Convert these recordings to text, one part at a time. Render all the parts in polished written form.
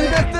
¡Véndete!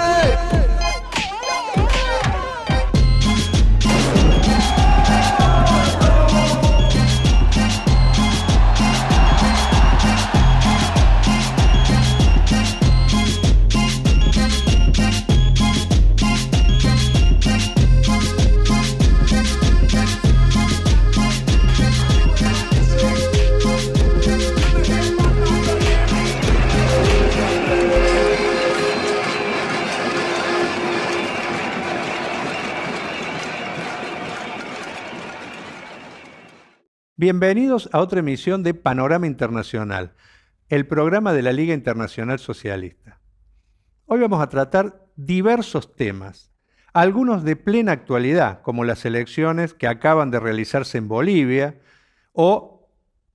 Bienvenidos a otra emisión de Panorama Internacional, el programa de la Liga Internacional Socialista. Hoy vamos a tratar diversos temas, algunos de plena actualidad, como las elecciones que acaban de realizarse en Bolivia o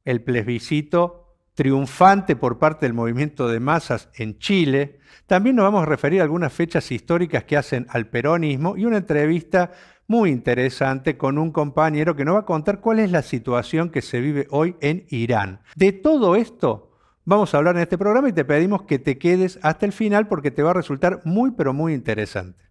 el plebiscito triunfante por parte del movimiento de masas en Chile. También nos vamos a referir a algunas fechas históricas que hacen al peronismo y una entrevista muy interesante con un compañero que nos va a contar cuál es la situación que se vive hoy en Irán. De todo esto vamos a hablar en este programa y te pedimos que te quedes hasta el final porque te va a resultar muy pero muy interesante.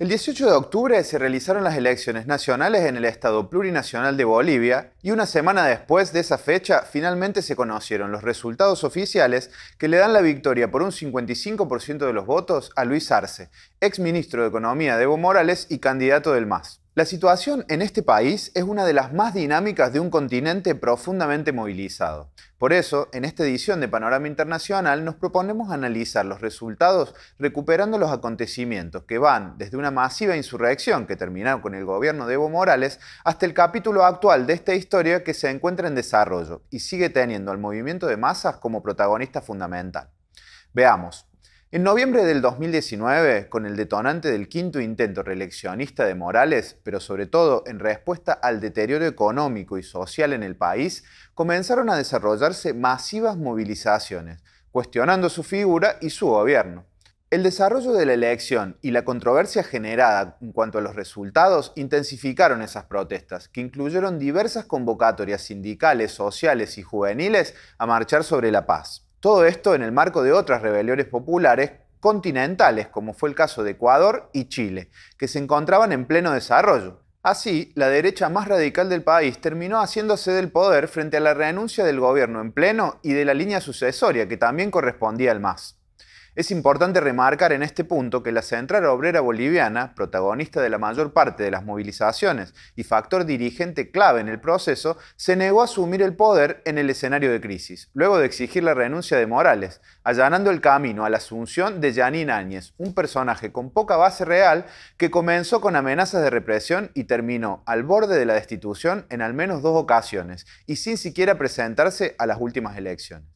El 18 de octubre se realizaron las elecciones nacionales en el Estado Plurinacional de Bolivia y una semana después de esa fecha finalmente se conocieron los resultados oficiales que le dan la victoria por un 55% de los votos a Luis Arce, exministro de Economía de Evo Morales y candidato del MAS. La situación en este país es una de las más dinámicas de un continente profundamente movilizado. Por eso, en esta edición de Panorama Internacional nos proponemos analizar los resultados recuperando los acontecimientos que van desde una masiva insurrección que terminó con el gobierno de Evo Morales hasta el capítulo actual de esta historia que se encuentra en desarrollo y sigue teniendo al movimiento de masas como protagonista fundamental. Veamos. En noviembre del 2019, con el detonante del quinto intento reeleccionista de Morales, pero sobre todo en respuesta al deterioro económico y social en el país, comenzaron a desarrollarse masivas movilizaciones, cuestionando su figura y su gobierno. El desarrollo de la elección y la controversia generada en cuanto a los resultados intensificaron esas protestas, que incluyeron diversas convocatorias sindicales, sociales y juveniles a marchar sobre la paz. Todo esto en el marco de otras rebeliones populares continentales, como fue el caso de Ecuador y Chile, que se encontraban en pleno desarrollo. Así, la derecha más radical del país terminó haciéndose del poder frente a la renuncia del gobierno en pleno y de la línea sucesoria, que también correspondía al MAS. Es importante remarcar en este punto que la Central Obrera Boliviana, protagonista de la mayor parte de las movilizaciones y factor dirigente clave en el proceso, se negó a asumir el poder en el escenario de crisis, luego de exigir la renuncia de Morales, allanando el camino a la asunción de Jeanine Áñez, un personaje con poca base real que comenzó con amenazas de represión y terminó al borde de la destitución en al menos dos ocasiones y sin siquiera presentarse a las últimas elecciones.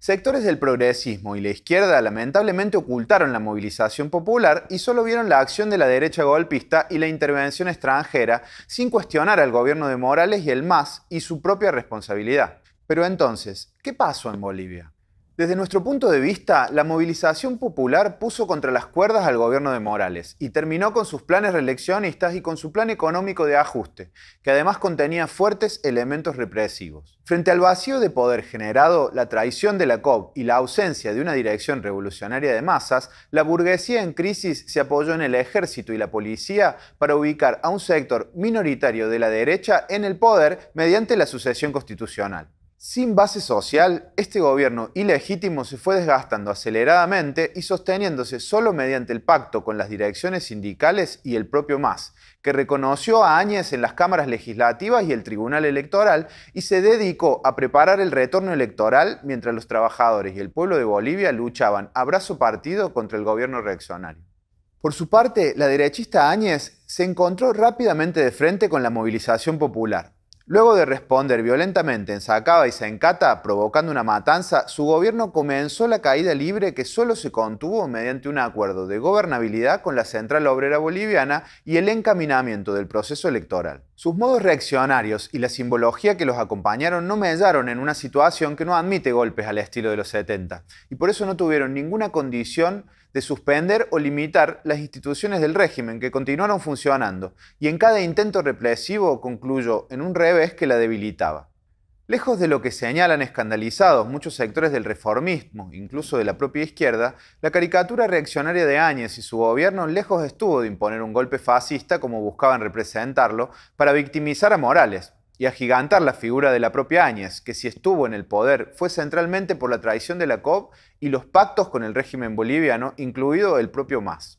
Sectores del progresismo y la izquierda lamentablemente ocultaron la movilización popular y solo vieron la acción de la derecha golpista y la intervención extranjera sin cuestionar al gobierno de Morales y el MAS y su propia responsabilidad. Pero entonces, ¿qué pasó en Bolivia? Desde nuestro punto de vista, la movilización popular puso contra las cuerdas al gobierno de Morales y terminó con sus planes reeleccionistas y con su plan económico de ajuste, que además contenía fuertes elementos represivos. Frente al vacío de poder generado, la traición de la COB y la ausencia de una dirección revolucionaria de masas, la burguesía en crisis se apoyó en el ejército y la policía para ubicar a un sector minoritario de la derecha en el poder mediante la sucesión constitucional. Sin base social, este gobierno ilegítimo se fue desgastando aceleradamente y sosteniéndose solo mediante el pacto con las direcciones sindicales y el propio MAS, que reconoció a Áñez en las cámaras legislativas y el Tribunal Electoral y se dedicó a preparar el retorno electoral mientras los trabajadores y el pueblo de Bolivia luchaban a brazo partido contra el gobierno reaccionario. Por su parte, la derechista Áñez se encontró rápidamente de frente con la movilización popular. Luego de responder violentamente en Sacaba y Sencata, provocando una matanza, su gobierno comenzó la caída libre que solo se contuvo mediante un acuerdo de gobernabilidad con la Central Obrera Boliviana y el encaminamiento del proceso electoral. Sus modos reaccionarios y la simbología que los acompañaron no mellaron en una situación que no admite golpes al estilo de los 70, y por eso no tuvieron ninguna condición de suspender o limitar las instituciones del régimen que continuaron funcionando, y en cada intento represivo concluyó en un revés que la debilitaba. Lejos de lo que señalan escandalizados muchos sectores del reformismo, incluso de la propia izquierda, la caricatura reaccionaria de Áñez y su gobierno lejos estuvo de imponer un golpe fascista como buscaban representarlo para victimizar a Morales y agigantar la figura de la propia Áñez, que si estuvo en el poder fue centralmente por la traición de la COB y los pactos con el régimen boliviano, incluido el propio MAS.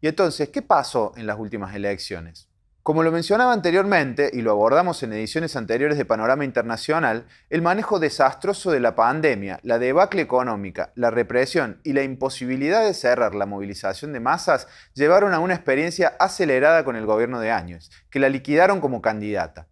Y entonces, ¿qué pasó en las últimas elecciones? Como lo mencionaba anteriormente, y lo abordamos en ediciones anteriores de Panorama Internacional, el manejo desastroso de la pandemia, la debacle económica, la represión y la imposibilidad de cerrar la movilización de masas llevaron a una experiencia acelerada con el gobierno de Áñez, que la liquidaron como candidata.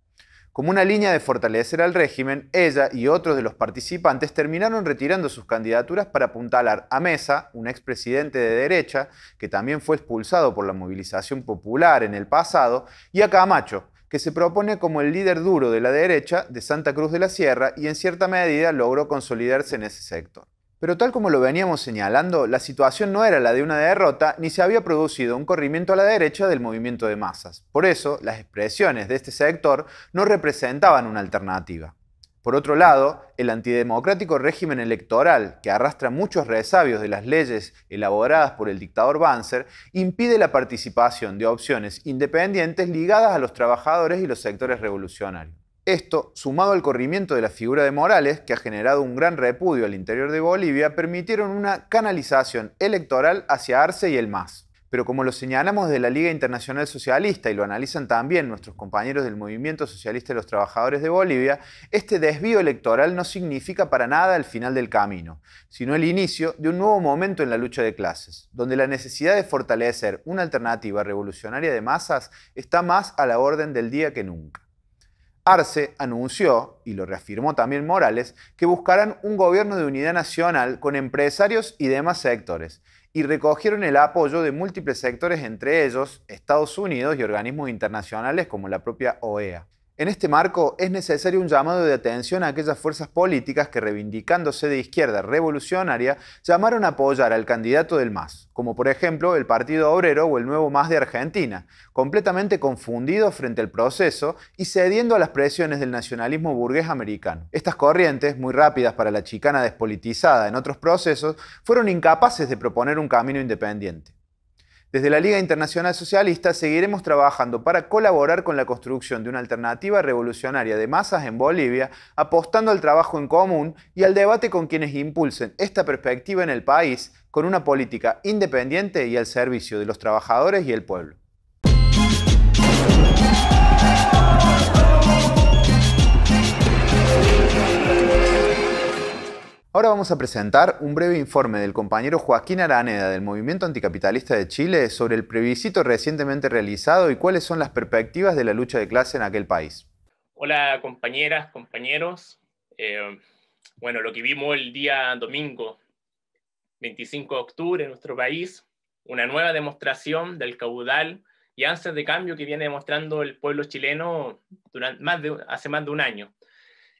Como una línea de fortalecer al régimen, ella y otros de los participantes terminaron retirando sus candidaturas para apuntalar a Mesa, un expresidente de derecha, que también fue expulsado por la movilización popular en el pasado, y a Camacho, que se propone como el líder duro de la derecha de Santa Cruz de la Sierra y en cierta medida logró consolidarse en ese sector. Pero tal como lo veníamos señalando, la situación no era la de una derrota ni se había producido un corrimiento a la derecha del movimiento de masas. Por eso, las expresiones de este sector no representaban una alternativa. Por otro lado, el antidemocrático régimen electoral, que arrastra muchos resabios de las leyes elaboradas por el dictador Banzer, impide la participación de opciones independientes ligadas a los trabajadores y los sectores revolucionarios. Esto, sumado al corrimiento de la figura de Morales, que ha generado un gran repudio al interior de Bolivia, permitieron una canalización electoral hacia Arce y el MAS. Pero como lo señalamos desde la Liga Internacional Socialista y lo analizan también nuestros compañeros del Movimiento Socialista de los Trabajadores de Bolivia, este desvío electoral no significa para nada el final del camino, sino el inicio de un nuevo momento en la lucha de clases, donde la necesidad de fortalecer una alternativa revolucionaria de masas está más a la orden del día que nunca. Arce anunció, y lo reafirmó también Morales, que buscarán un gobierno de unidad nacional con empresarios y demás sectores, y recogieron el apoyo de múltiples sectores, entre ellos Estados Unidos y organismos internacionales como la propia OEA. En este marco es necesario un llamado de atención a aquellas fuerzas políticas que, reivindicándose de izquierda revolucionaria, llamaron a apoyar al candidato del MAS, como por ejemplo el Partido Obrero o el nuevo MAS de Argentina, completamente confundidos frente al proceso y cediendo a las presiones del nacionalismo burgués americano. Estas corrientes, muy rápidas para la chicana despolitizada en otros procesos, fueron incapaces de proponer un camino independiente. Desde la Liga Internacional Socialista seguiremos trabajando para colaborar con la construcción de una alternativa revolucionaria de masas en Bolivia, apostando al trabajo en común y al debate con quienes impulsen esta perspectiva en el país, con una política independiente y al servicio de los trabajadores y el pueblo. Ahora vamos a presentar un breve informe del compañero Joaquín Araneda del Movimiento Anticapitalista de Chile sobre el plebiscito recientemente realizado y cuáles son las perspectivas de la lucha de clase en aquel país. Hola compañeras, compañeros. Bueno, lo que vimos el día domingo, 25 de octubre en nuestro país, una nueva demostración del caudal y ansias de cambio que viene demostrando el pueblo chileno durante hace más de un año.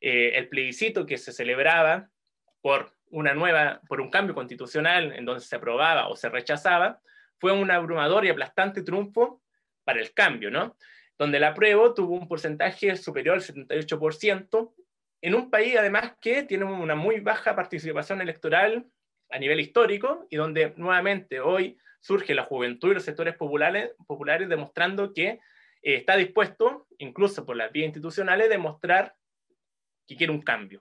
El plebiscito que se celebraba por un cambio constitucional en donde se aprobaba o se rechazaba, fue un abrumador y aplastante triunfo para el cambio, ¿no? Donde el apruebo tuvo un porcentaje superior al 78%, en un país además que tiene una muy baja participación electoral a nivel histórico, y donde nuevamente hoy surge la juventud y los sectores populares demostrando que está dispuesto, incluso por las vías institucionales, demostrar que quiere un cambio.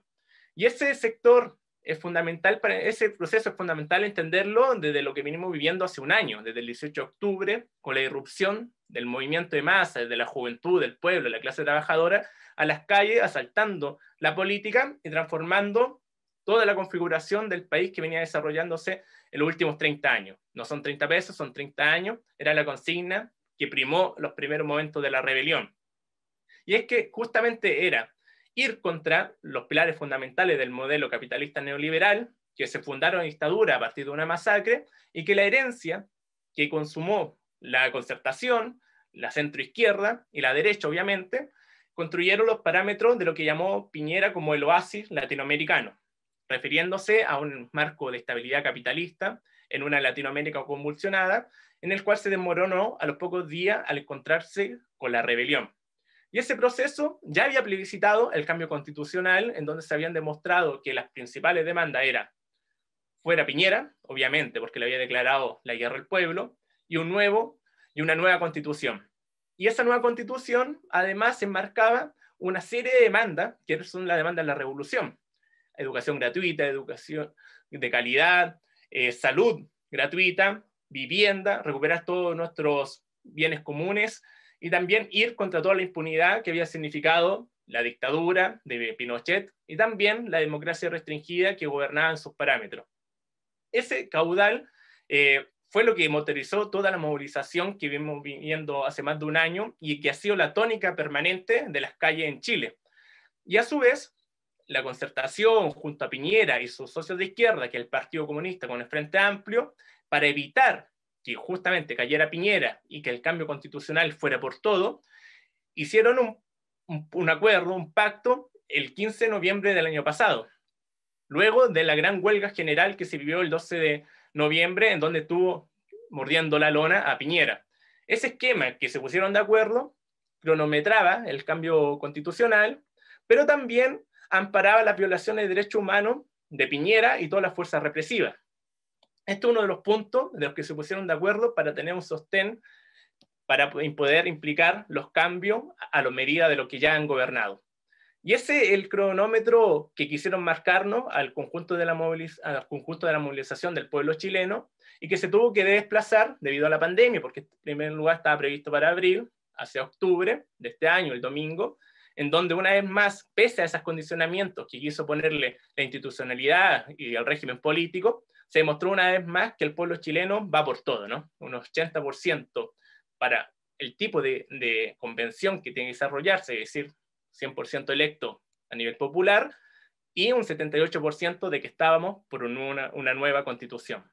Y ese sector es fundamental, para ese proceso es fundamental entenderlo desde lo que venimos viviendo hace un año, desde el 18 de octubre, con la irrupción del movimiento de masas, de la juventud, del pueblo, de la clase trabajadora, a las calles, asaltando la política y transformando toda la configuración del país que venía desarrollándose en los últimos 30 años. No son 30 pesos, son 30 años, era la consigna que primó los primeros momentos de la rebelión. Y es que justamente era ir contra los pilares fundamentales del modelo capitalista neoliberal, que se fundaron en dictadura a partir de una masacre, y que la herencia que consumó la Concertación, la centroizquierda y la derecha, obviamente, construyeron los parámetros de lo que llamó Piñera como el oasis latinoamericano, refiriéndose a un marco de estabilidad capitalista en una Latinoamérica convulsionada, en el cual se desmoronó a los pocos días al encontrarse con la rebelión. Y ese proceso ya había plebiscitado el cambio constitucional, en donde se habían demostrado que las principales demandas eran fuera Piñera, obviamente, porque le había declarado la guerra al pueblo, y una nueva constitución. Y esa nueva constitución, además, enmarcaba una serie de demandas, que son las demandas de la revolución: educación gratuita, educación de calidad, salud gratuita, vivienda, recuperar todos nuestros bienes comunes, y también ir contra toda la impunidad que había significado la dictadura de Pinochet, y también la democracia restringida que gobernaba en sus parámetros. Ese caudal fue lo que motorizó toda la movilización que vimos viviendo hace más de un año, y que ha sido la tónica permanente de las calles en Chile. Y a su vez, la Concertación, junto a Piñera y sus socios de izquierda, que es el Partido Comunista con el Frente Amplio, para evitar que justamente cayera Piñera y que el cambio constitucional fuera por todo, hicieron un acuerdo, un pacto, el 15 de noviembre del año pasado, luego de la gran huelga general que se vivió el 12 de noviembre, en donde estuvo mordiendo la lona a Piñera. Ese esquema que se pusieron de acuerdo cronometraba el cambio constitucional, pero también amparaba las violaciones de derechos humanos de Piñera y todas las fuerzas represivas. Este es uno de los puntos de los que se pusieron de acuerdo para tener un sostén, para poder implicar los cambios a la medida de lo que ya han gobernado. Y ese es el cronómetro que quisieron marcarnos al conjunto de la movilización del pueblo chileno, y que se tuvo que desplazar debido a la pandemia, porque en primer lugar estaba previsto para abril, hacia octubre de este año, el domingo, en donde una vez más, pese a esos condicionamientos que quiso ponerle la institucionalidad y el régimen político, se demostró una vez más que el pueblo chileno va por todo, ¿no? Un 80% para el tipo de convención que tiene que desarrollarse, es decir, 100% electo a nivel popular, y un 78% de que estábamos por una nueva constitución.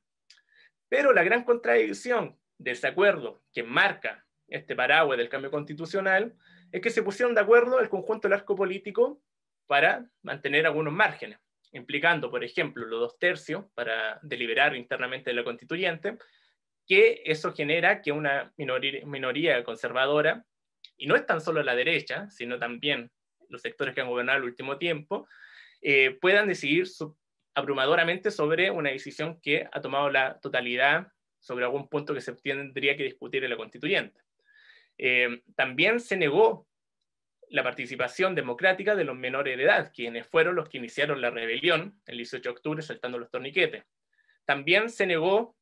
Pero la gran contradicción de ese acuerdo que marca este paraguas del cambio constitucional es que se pusieron de acuerdo el conjunto del arco político para mantener algunos márgenes, implicando, por ejemplo, los 2/3 para deliberar internamente de la constituyente, que eso genera que una minoría conservadora, y no es tan solo la derecha, sino también los sectores que han gobernado el último tiempo, puedan decidir abrumadoramente sobre una decisión que ha tomado la totalidad sobre algún punto que se tendría que discutir en la constituyente. También se negó la participación democrática de los menores de edad, quienes fueron los que iniciaron la rebelión el 18 de octubre saltando los torniquetes. También se negó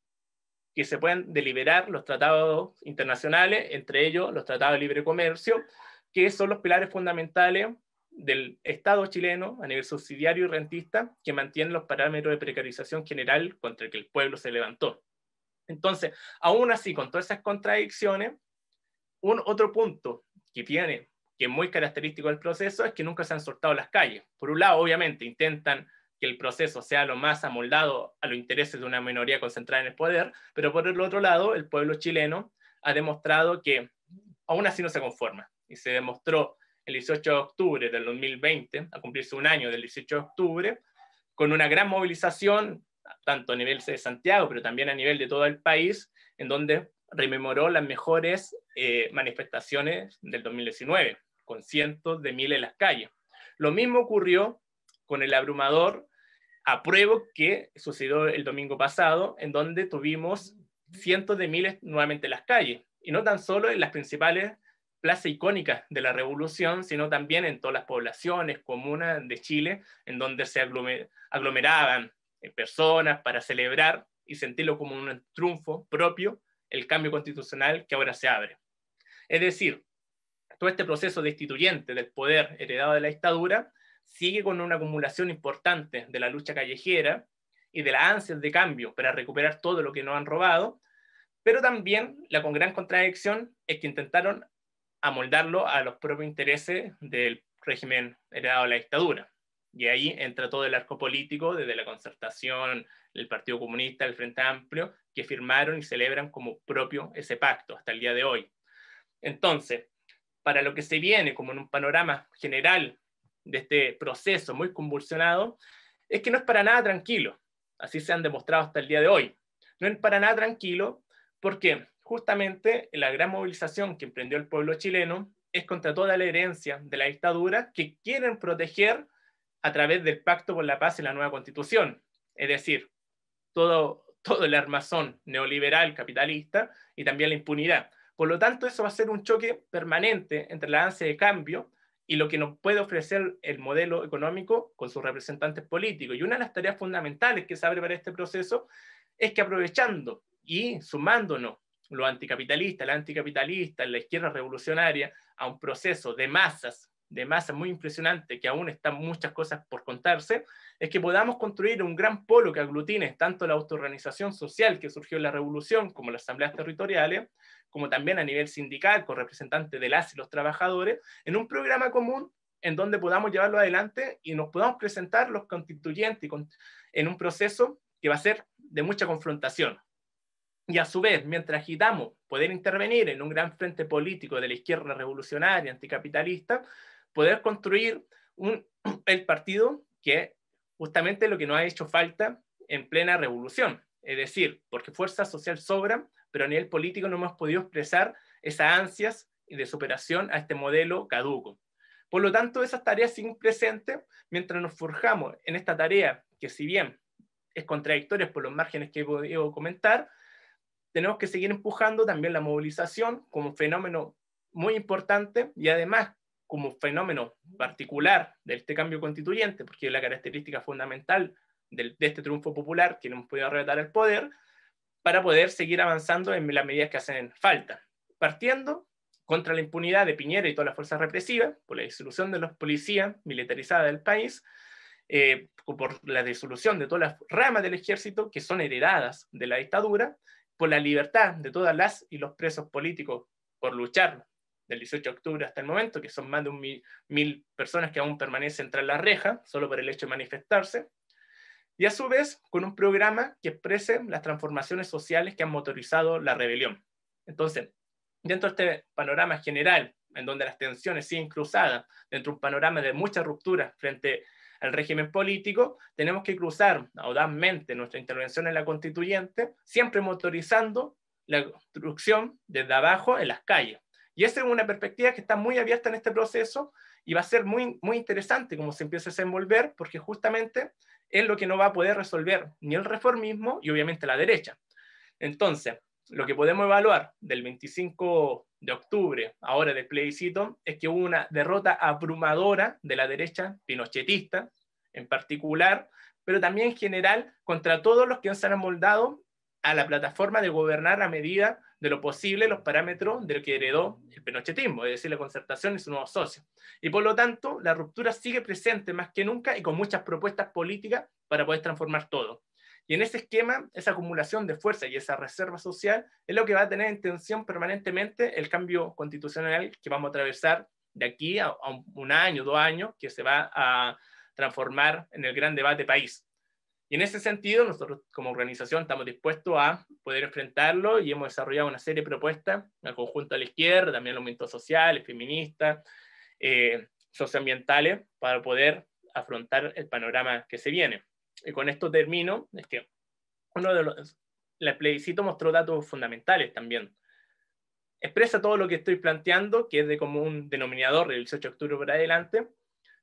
que se puedan deliberar los tratados internacionales, entre ellos los tratados de libre comercio, que son los pilares fundamentales del Estado chileno a nivel subsidiario y rentista, que mantienen los parámetros de precarización general contra el que el pueblo se levantó. Entonces, aún así, con todas esas contradicciones, otro punto que es muy característico del proceso, es que nunca se han soltado las calles. Por un lado, obviamente, intentan que el proceso sea lo más amoldado a los intereses de una minoría concentrada en el poder, pero por el otro lado, el pueblo chileno ha demostrado que aún así no se conforma, y se demostró el 18 de octubre del 2020, a cumplirse un año del 18 de octubre, con una gran movilización, tanto a nivel de Santiago, pero también a nivel de todo el país, en donde rememoró las mejores manifestaciones del 2019, con cientos de miles en las calles. Lo mismo ocurrió con el abrumador apruebo que sucedió el domingo pasado, en donde tuvimos cientos de miles nuevamente en las calles, y no tan solo en las principales plazas icónicas de la revolución, sino también en todas las poblaciones, comunas de Chile, en donde se aglomeraban personas para celebrar y sentirlo como un triunfo propio, el cambio constitucional que ahora se abre. Es decir, todo este proceso destituyente del poder heredado de la dictadura sigue con una acumulación importante de la lucha callejera y de las ansias de cambio para recuperar todo lo que nos han robado, pero también la gran contradicción es que intentaron amoldarlo a los propios intereses del régimen heredado de la dictadura. Y ahí entra todo el arco político, desde la Concertación, el Partido Comunista, el Frente Amplio, que firmaron y celebran como propio ese pacto hasta el día de hoy. Entonces, para lo que se viene como en un panorama general de este proceso muy convulsionado, es que no es para nada tranquilo, así se han demostrado hasta el día de hoy. No es para nada tranquilo porque justamente la gran movilización que emprendió el pueblo chileno es contra toda la herencia de la dictadura que quieren proteger a través del Pacto por la Paz y la nueva Constitución. Es decir, todo el armazón neoliberal, capitalista y también la impunidad. Por lo tanto, eso va a ser un choque permanente entre la ansia de cambio y lo que nos puede ofrecer el modelo económico con sus representantes políticos. Y una de las tareas fundamentales que se abre para este proceso es que aprovechando y sumándonos los anticapitalistas, la anticapitalista, la izquierda revolucionaria, a un proceso de masas muy impresionante, que aún están muchas cosas por contarse, es que podamos construir un gran polo que aglutine tanto la autoorganización social que surgió en la revolución, como las asambleas territoriales, como también a nivel sindical, con representantes de las y los trabajadores, en un programa común en donde podamos llevarlo adelante y nos podamos presentar los constituyentes en un proceso que va a ser de mucha confrontación. Y a su vez, mientras agitamos poder intervenir en un gran frente político de la izquierda revolucionaria, anticapitalista, poder construir el partido que justamente lo que nos ha hecho falta en plena revolución. Es decir, porque fuerza social sobra, pero a nivel político no hemos podido expresar esas ansias de superación a este modelo caduco. Por lo tanto, esas tareas siguen presentes mientras nos forjamos en esta tarea, que si bien es contradictoria por los márgenes que he podido comentar, tenemos que seguir empujando también la movilización como un fenómeno muy importante y además como fenómeno particular de este cambio constituyente, porque es la característica fundamental de este triunfo popular que no hemos podido arrebatar al poder, para poder seguir avanzando en las medidas que hacen falta. Partiendo contra la impunidad de Piñera y todas las fuerzas represivas, por la disolución de los policías militarizadas del país, por la disolución de todas las ramas del ejército que son heredadas de la dictadura, por la libertad de todas las y los presos políticos por luchar del 18 de octubre hasta el momento, que son más de 1.000 personas que aún permanecen tras la reja, solo por el hecho de manifestarse, y a su vez con un programa que exprese las transformaciones sociales que han motorizado la rebelión. Entonces, dentro de este panorama general, en donde las tensiones siguen cruzadas, dentro de un panorama de muchas rupturas frente al régimen político, tenemos que cruzar audazmente nuestra intervención en la constituyente, siempre motorizando la construcción desde abajo en las calles. Y esa es una perspectiva que está muy abierta en este proceso y va a ser muy, muy interesante cómo se empieza a desenvolver, porque justamente es lo que no va a poder resolver ni el reformismo y obviamente la derecha. Entonces, lo que podemos evaluar del 25 de octubre, ahora del plebiscito, es que hubo una derrota abrumadora de la derecha pinochetista, en particular, pero también en general, contra todos los que se han amoldado a la plataforma de gobernar a medida de lo posible los parámetros de lo que heredó el pinochetismo, es decir, la Concertación y sus nuevos socios. Y por lo tanto, la ruptura sigue presente más que nunca y con muchas propuestas políticas para poder transformar todo. Y en ese esquema, esa acumulación de fuerza y esa reserva social es lo que va a tener en tensión permanentemente el cambio constitucional que vamos a atravesar de aquí a un año, 2 años, que se va a transformar en el gran debate país. Y en ese sentido, nosotros como organización estamos dispuestos a poder enfrentarlo y hemos desarrollado una serie de propuestas al conjunto de la izquierda, también los movimientos sociales, feministas, socioambientales, para poder afrontar el panorama que se viene. Y con esto termino, es que el plebiscito mostró datos fundamentales también. Expresa todo lo que estoy planteando, que es de común denominador del 18 de octubre para adelante,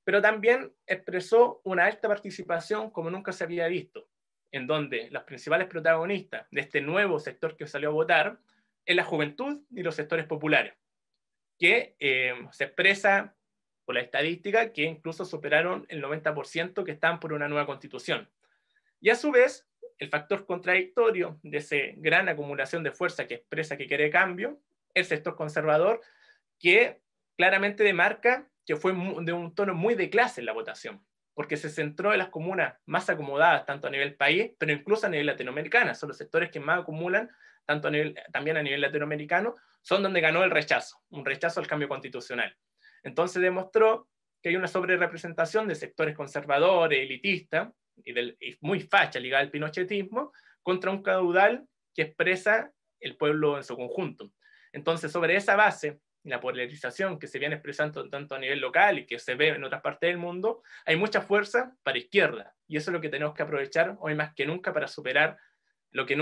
pero también expresó una alta participación como nunca se había visto, en donde las principales protagonistas de este nuevo sector que salió a votar es la juventud y los sectores populares, que se expresa por la estadística, que incluso superaron el 90% que están por una nueva constitución. Y a su vez, el factor contradictorio de esa gran acumulación de fuerza que expresa que quiere cambio, el sector conservador, que claramente demarca que fue de un tono muy de clase en la votación, porque se centró en las comunas más acomodadas, tanto a nivel país, pero incluso a nivel latinoamericano, son los sectores que más acumulan, tanto también a nivel latinoamericano, son donde ganó el rechazo, un rechazo al cambio constitucional. Entonces demostró que hay una sobrerepresentación de sectores conservadores, elitistas, y muy facha ligada al pinochetismo, contra un caudal que expresa el pueblo en su conjunto. Entonces, sobre esa base y la polarización que se viene expresando tanto a nivel local y que se ve en otras partes del mundo, hay mucha fuerza para izquierda, y eso es lo que tenemos que aprovechar hoy más que nunca para superar lo que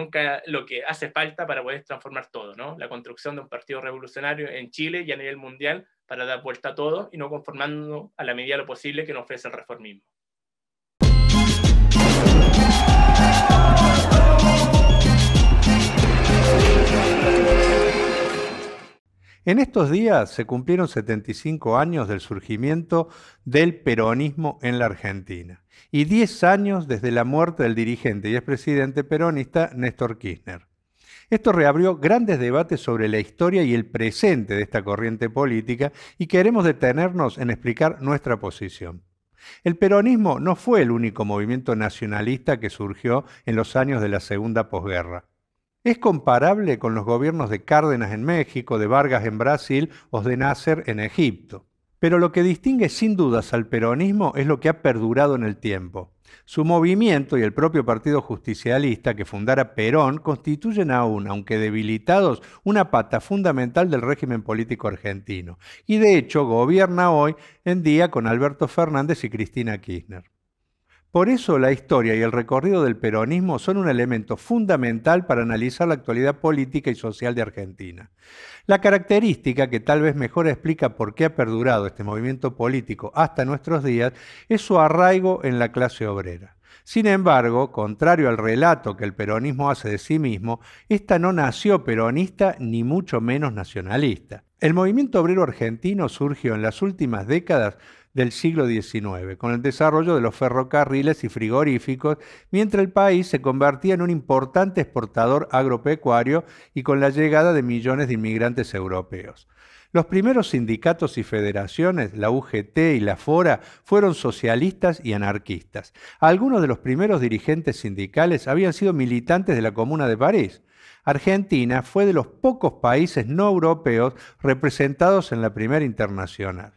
hace falta para poder transformar todo, ¿no? La construcción de un partido revolucionario en Chile y a nivel mundial para dar vuelta a todo y no conformándonos a la medida de lo posible que nos ofrece el reformismo. En estos días se cumplieron 75 años del surgimiento del peronismo en la Argentina y 10 años desde la muerte del dirigente y expresidente peronista Néstor Kirchner. Esto reabrió grandes debates sobre la historia y el presente de esta corriente política, y queremos detenernos en explicar nuestra posición. El peronismo no fue el único movimiento nacionalista que surgió en los años de la segunda posguerra. Es comparable con los gobiernos de Cárdenas en México, de Vargas en Brasil o de Nasser en Egipto. Pero lo que distingue sin dudas al peronismo es lo que ha perdurado en el tiempo. Su movimiento y el propio partido justicialista que fundara Perón constituyen aún, aunque debilitados, una pata fundamental del régimen político argentino. Y de hecho gobierna hoy en día con Alberto Fernández y Cristina Kirchner. Por eso la historia y el recorrido del peronismo son un elemento fundamental para analizar la actualidad política y social de Argentina. La característica que tal vez mejor explica por qué ha perdurado este movimiento político hasta nuestros días es su arraigo en la clase obrera. Sin embargo, contrario al relato que el peronismo hace de sí mismo, esta no nació peronista ni mucho menos nacionalista. El movimiento obrero argentino surgió en las últimas décadas del siglo XIX, con el desarrollo de los ferrocarriles y frigoríficos, mientras el país se convertía en un importante exportador agropecuario y con la llegada de millones de inmigrantes europeos. Los primeros sindicatos y federaciones, la UGT y la FORA, fueron socialistas y anarquistas. Algunos de los primeros dirigentes sindicales habían sido militantes de la Comuna de París. Argentina fue de los pocos países no europeos representados en la Primera Internacional.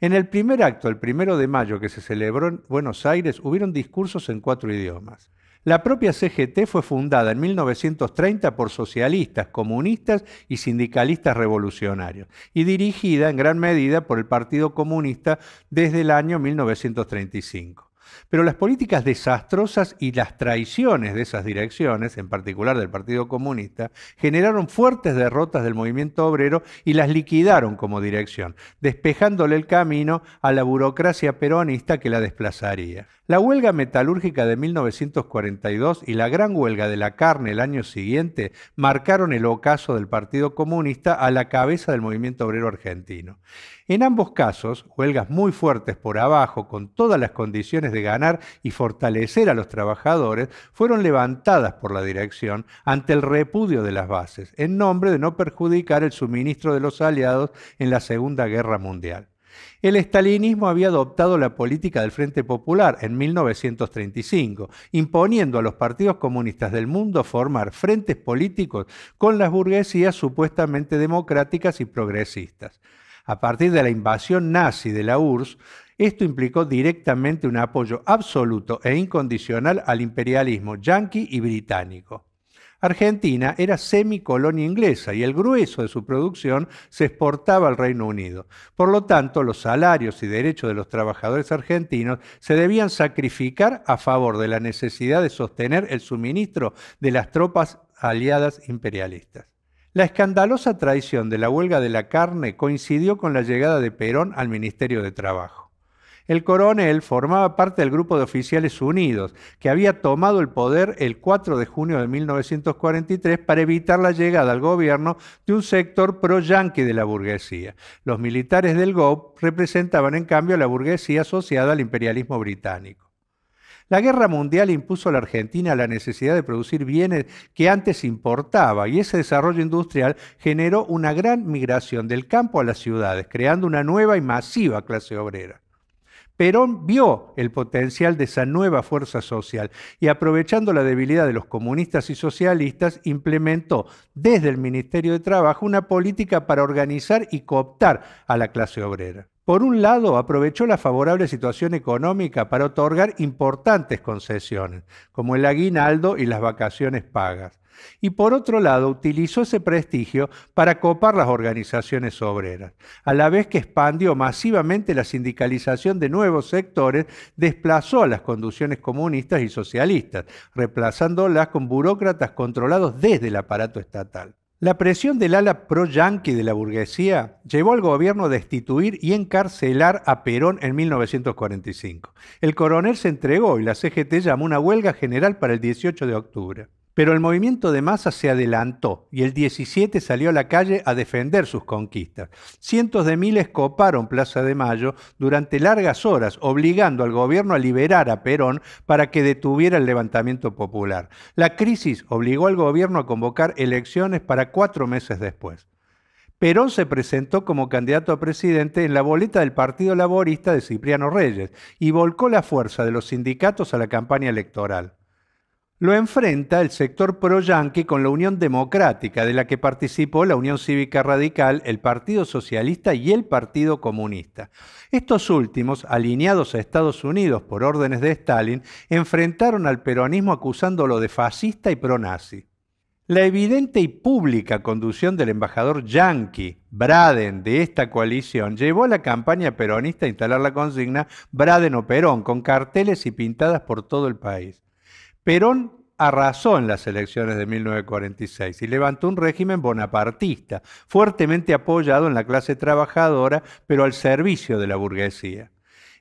En el primer acto, el 1 de mayo, que se celebró en Buenos Aires, hubieron discursos en 4 idiomas. La propia CGT fue fundada en 1930 por socialistas, comunistas y sindicalistas revolucionarios, y dirigida en gran medida por el Partido Comunista desde el año 1935. Pero las políticas desastrosas y las traiciones de esas direcciones, en particular del Partido Comunista, generaron fuertes derrotas del movimiento obrero y las liquidaron como dirección, despejándole el camino a la burocracia peronista que la desplazaría. La huelga metalúrgica de 1942 y la gran huelga de la carne el año siguiente marcaron el ocaso del Partido Comunista a la cabeza del movimiento obrero argentino. En ambos casos, huelgas muy fuertes por abajo, con todas las condiciones de ganar y fortalecer a los trabajadores, fueron levantadas por la dirección ante el repudio de las bases, en nombre de no perjudicar el suministro de los aliados en la Segunda Guerra Mundial. El estalinismo había adoptado la política del Frente Popular en 1935, imponiendo a los partidos comunistas del mundo formar frentes políticos con las burguesías supuestamente democráticas y progresistas. A partir de la invasión nazi de la URSS, esto implicó directamente un apoyo absoluto e incondicional al imperialismo yanqui y británico. Argentina era semicolonia inglesa y el grueso de su producción se exportaba al Reino Unido. Por lo tanto, los salarios y derechos de los trabajadores argentinos se debían sacrificar a favor de la necesidad de sostener el suministro de las tropas aliadas imperialistas. La escandalosa traición de la huelga de la carne coincidió con la llegada de Perón al Ministerio de Trabajo. El coronel formaba parte del grupo de oficiales unidos, que había tomado el poder el 4 de junio de 1943 para evitar la llegada al gobierno de un sector pro-yanqui de la burguesía. Los militares del GOB representaban en cambio la burguesía asociada al imperialismo británico. La Guerra Mundial impuso a la Argentina la necesidad de producir bienes que antes importaba, y ese desarrollo industrial generó una gran migración del campo a las ciudades, creando una nueva y masiva clase obrera. Perón vio el potencial de esa nueva fuerza social y, aprovechando la debilidad de los comunistas y socialistas, implementó desde el Ministerio de Trabajo una política para organizar y cooptar a la clase obrera. Por un lado, aprovechó la favorable situación económica para otorgar importantes concesiones, como el aguinaldo y las vacaciones pagas. Y por otro lado, utilizó ese prestigio para copar las organizaciones obreras, a la vez que expandió masivamente la sindicalización de nuevos sectores, desplazó a las conducciones comunistas y socialistas, reemplazándolas con burócratas controlados desde el aparato estatal. La presión del ala pro-yanqui de la burguesía llevó al gobierno a destituir y encarcelar a Perón en 1945. El coronel se entregó y la CGT llamó una huelga general para el 18 de octubre. Pero el movimiento de masas se adelantó y el 17 salió a la calle a defender sus conquistas. Cientos de miles coparon Plaza de Mayo durante largas horas, obligando al gobierno a liberar a Perón para que detuviera el levantamiento popular. La crisis obligó al gobierno a convocar elecciones para 4 meses después. Perón se presentó como candidato a presidente en la boleta del Partido Laborista de Cipriano Reyes y volcó la fuerza de los sindicatos a la campaña electoral. Lo enfrenta el sector pro-yanqui con la Unión Democrática, de la que participó la Unión Cívica Radical, el Partido Socialista y el Partido Comunista. Estos últimos, alineados a Estados Unidos por órdenes de Stalin, enfrentaron al peronismo acusándolo de fascista y pronazi. La evidente y pública conducción del embajador yanqui, Braden, de esta coalición, llevó a la campaña peronista a instalar la consigna Braden o Perón, con carteles y pintadas por todo el país. Perón arrasó en las elecciones de 1946 y levantó un régimen bonapartista, fuertemente apoyado en la clase trabajadora, pero al servicio de la burguesía.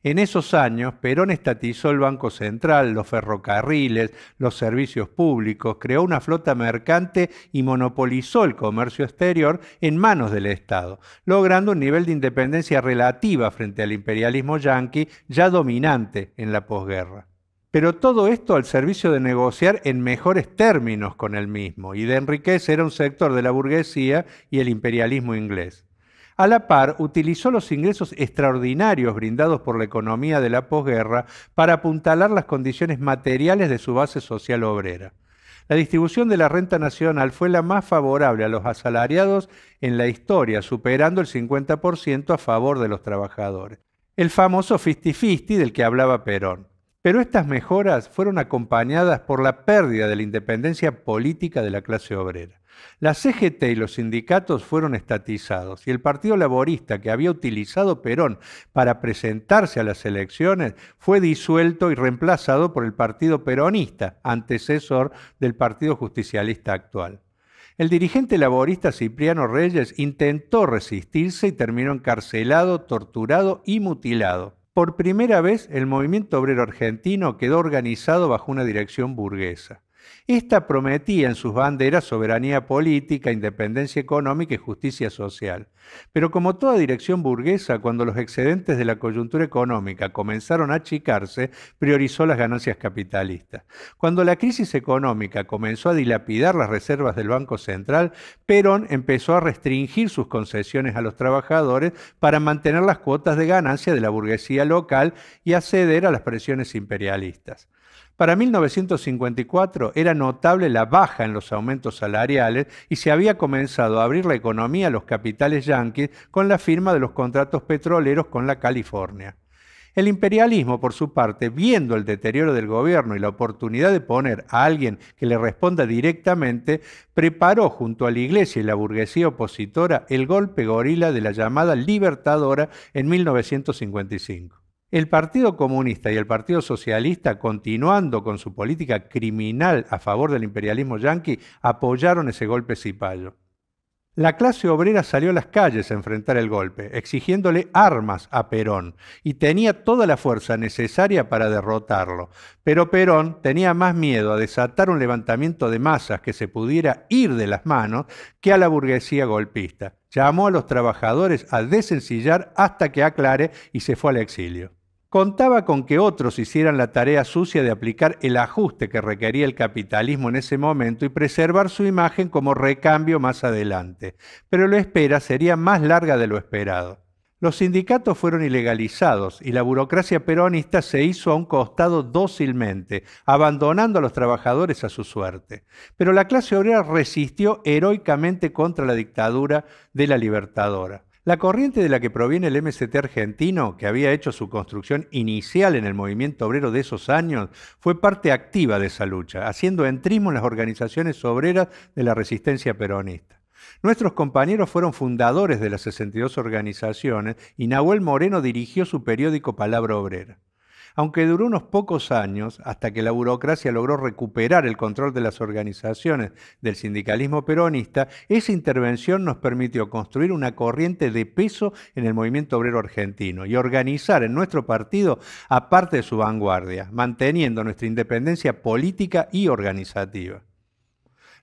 En esos años, Perón estatizó el Banco Central, los ferrocarriles, los servicios públicos, creó una flota mercante y monopolizó el comercio exterior en manos del Estado, logrando un nivel de independencia relativa frente al imperialismo yanqui ya dominante en la posguerra. Pero todo esto al servicio de negociar en mejores términos con el mismo y de enriquecer a un sector de la burguesía y el imperialismo inglés. A la par, utilizó los ingresos extraordinarios brindados por la economía de la posguerra para apuntalar las condiciones materiales de su base social obrera. La distribución de la renta nacional fue la más favorable a los asalariados en la historia, superando el 50% a favor de los trabajadores. El famoso 50-50 del que hablaba Perón. Pero estas mejoras fueron acompañadas por la pérdida de la independencia política de la clase obrera. La CGT y los sindicatos fueron estatizados y el Partido Laborista, que había utilizado Perón para presentarse a las elecciones, fue disuelto y reemplazado por el Partido Peronista, antecesor del Partido Justicialista actual. El dirigente laborista Cipriano Reyes intentó resistirse y terminó encarcelado, torturado y mutilado. Por primera vez, el movimiento obrero argentino quedó organizado bajo una dirección burguesa. Esta prometía en sus banderas soberanía política, independencia económica y justicia social. Pero como toda dirección burguesa, cuando los excedentes de la coyuntura económica comenzaron a achicarse, priorizó las ganancias capitalistas. Cuando la crisis económica comenzó a dilapidar las reservas del Banco Central, Perón empezó a restringir sus concesiones a los trabajadores para mantener las cuotas de ganancia de la burguesía local y acceder a las presiones imperialistas. Para 1954 era notable la baja en los aumentos salariales y se había comenzado a abrir la economía a los capitales yanquis con la firma de los contratos petroleros con la California. El imperialismo, por su parte, viendo el deterioro del gobierno y la oportunidad de poner a alguien que le responda directamente, preparó junto a la iglesia y la burguesía opositora el golpe gorila de la llamada Libertadora en 1955. El Partido Comunista y el Partido Socialista, continuando con su política criminal a favor del imperialismo yanqui, apoyaron ese golpe cipallo. La clase obrera salió a las calles a enfrentar el golpe, exigiéndole armas a Perón, y tenía toda la fuerza necesaria para derrotarlo. Pero Perón tenía más miedo a desatar un levantamiento de masas que se pudiera ir de las manos que a la burguesía golpista. Llamó a los trabajadores a desencillar hasta que aclare y se fue al exilio. Contaba con que otros hicieran la tarea sucia de aplicar el ajuste que requería el capitalismo en ese momento y preservar su imagen como recambio más adelante, pero la espera sería más larga de lo esperado. Los sindicatos fueron ilegalizados y la burocracia peronista se hizo a un costado dócilmente, abandonando a los trabajadores a su suerte. Pero la clase obrera resistió heroicamente contra la dictadura de la Libertadora. La corriente de la que proviene el MST argentino, que había hecho su construcción inicial en el movimiento obrero de esos años, fue parte activa de esa lucha, haciendo entrismo en las organizaciones obreras de la resistencia peronista. Nuestros compañeros fueron fundadores de las 62 organizaciones y Nahuel Moreno dirigió su periódico Palabra Obrera. Aunque duró unos pocos años, hasta que la burocracia logró recuperar el control de las organizaciones del sindicalismo peronista, esa intervención nos permitió construir una corriente de peso en el movimiento obrero argentino y organizar en nuestro partido a parte de su vanguardia, manteniendo nuestra independencia política y organizativa.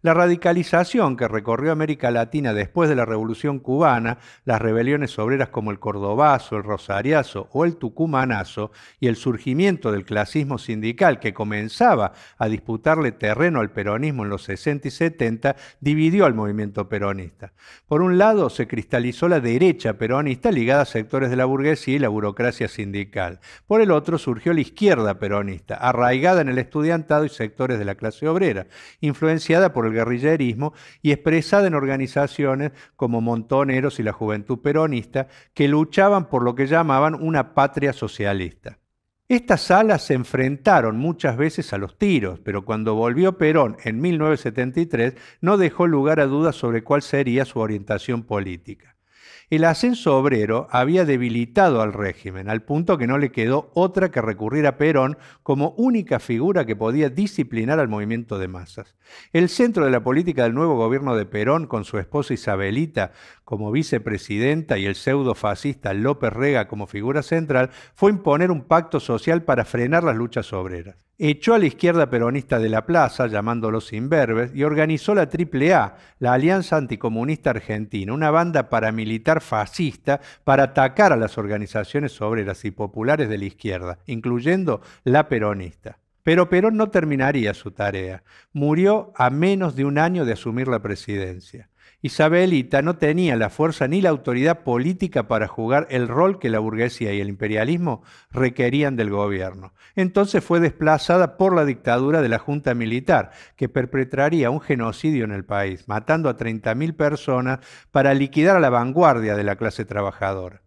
La radicalización que recorrió América Latina después de la Revolución Cubana, las rebeliones obreras como el Cordobazo, el Rosariazo o el Tucumanazo y el surgimiento del clasismo sindical que comenzaba a disputarle terreno al peronismo en los 60 y 70, dividió al movimiento peronista. Por un lado se cristalizó la derecha peronista ligada a sectores de la burguesía y la burocracia sindical. Por el otro surgió la izquierda peronista, arraigada en el estudiantado y sectores de la clase obrera, influenciada por el guerrillerismo y expresada en organizaciones como Montoneros y la Juventud Peronista, que luchaban por lo que llamaban una patria socialista. Estas alas se enfrentaron muchas veces a los tiros, pero cuando volvió Perón en 1973 no dejó lugar a dudas sobre cuál sería su orientación política. El ascenso obrero había debilitado al régimen, al punto que no le quedó otra que recurrir a Perón como única figura que podía disciplinar al movimiento de masas. El centro de la política del nuevo gobierno de Perón, con su esposa Isabelita como vicepresidenta y el pseudo fascista López Rega como figura central, fue imponer un pacto social para frenar las luchas obreras. Echó a la izquierda peronista de la plaza, llamándolos imberbes, y organizó la AAA, la Alianza Anticomunista Argentina, una banda paramilitar fascista para atacar a las organizaciones obreras y populares de la izquierda, incluyendo la peronista. Pero Perón no terminaría su tarea. Murió a menos de un año de asumir la presidencia. Isabelita no tenía la fuerza ni la autoridad política para jugar el rol que la burguesía y el imperialismo requerían del gobierno. Entonces fue desplazada por la dictadura de la junta militar, que perpetraría un genocidio en el país, matando a 30.000 personas para liquidar a la vanguardia de la clase trabajadora.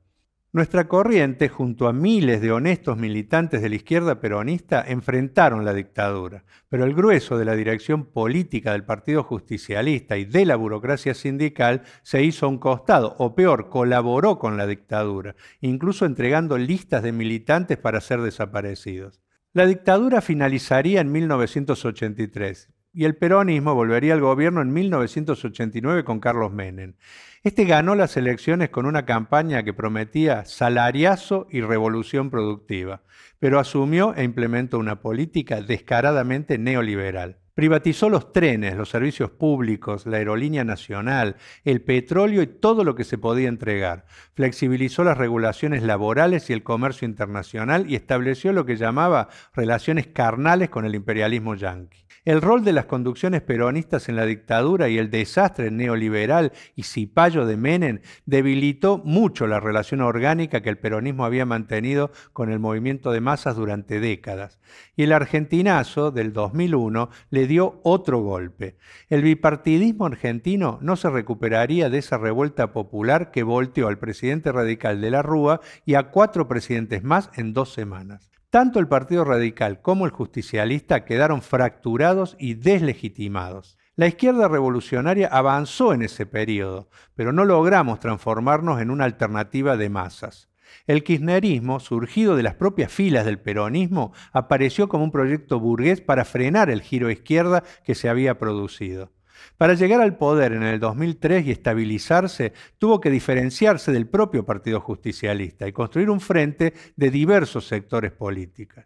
Nuestra corriente, junto a miles de honestos militantes de la izquierda peronista, enfrentaron la dictadura, pero el grueso de la dirección política del Partido Justicialista y de la burocracia sindical se hizo a un costado, o peor, colaboró con la dictadura, incluso entregando listas de militantes para ser desaparecidos. La dictadura finalizaría en 1983. Y el peronismo volvería al gobierno en 1989 con Carlos Menem. Este ganó las elecciones con una campaña que prometía salariazo y revolución productiva, pero asumió e implementó una política descaradamente neoliberal. Privatizó los trenes, los servicios públicos, la aerolínea nacional, el petróleo y todo lo que se podía entregar. Flexibilizó las regulaciones laborales y el comercio internacional y estableció lo que llamaba relaciones carnales con el imperialismo yanqui. El rol de las conducciones peronistas en la dictadura y el desastre neoliberal y cipayo de Menem debilitó mucho la relación orgánica que el peronismo había mantenido con el movimiento de masas durante décadas. Y el Argentinazo del 2001 le dio otro golpe. El bipartidismo argentino no se recuperaría de esa revuelta popular que volteó al presidente radical de la Rúa y a 4 presidentes más en 2 semanas. Tanto el Partido Radical como el Justicialista quedaron fracturados y deslegitimados. La izquierda revolucionaria avanzó en ese periodo, pero no logramos transformarnos en una alternativa de masas. El kirchnerismo, surgido de las propias filas del peronismo, apareció como un proyecto burgués para frenar el giro izquierda que se había producido. Para llegar al poder en el 2003 y estabilizarse, tuvo que diferenciarse del propio Partido Justicialista y construir un frente de diversos sectores políticos,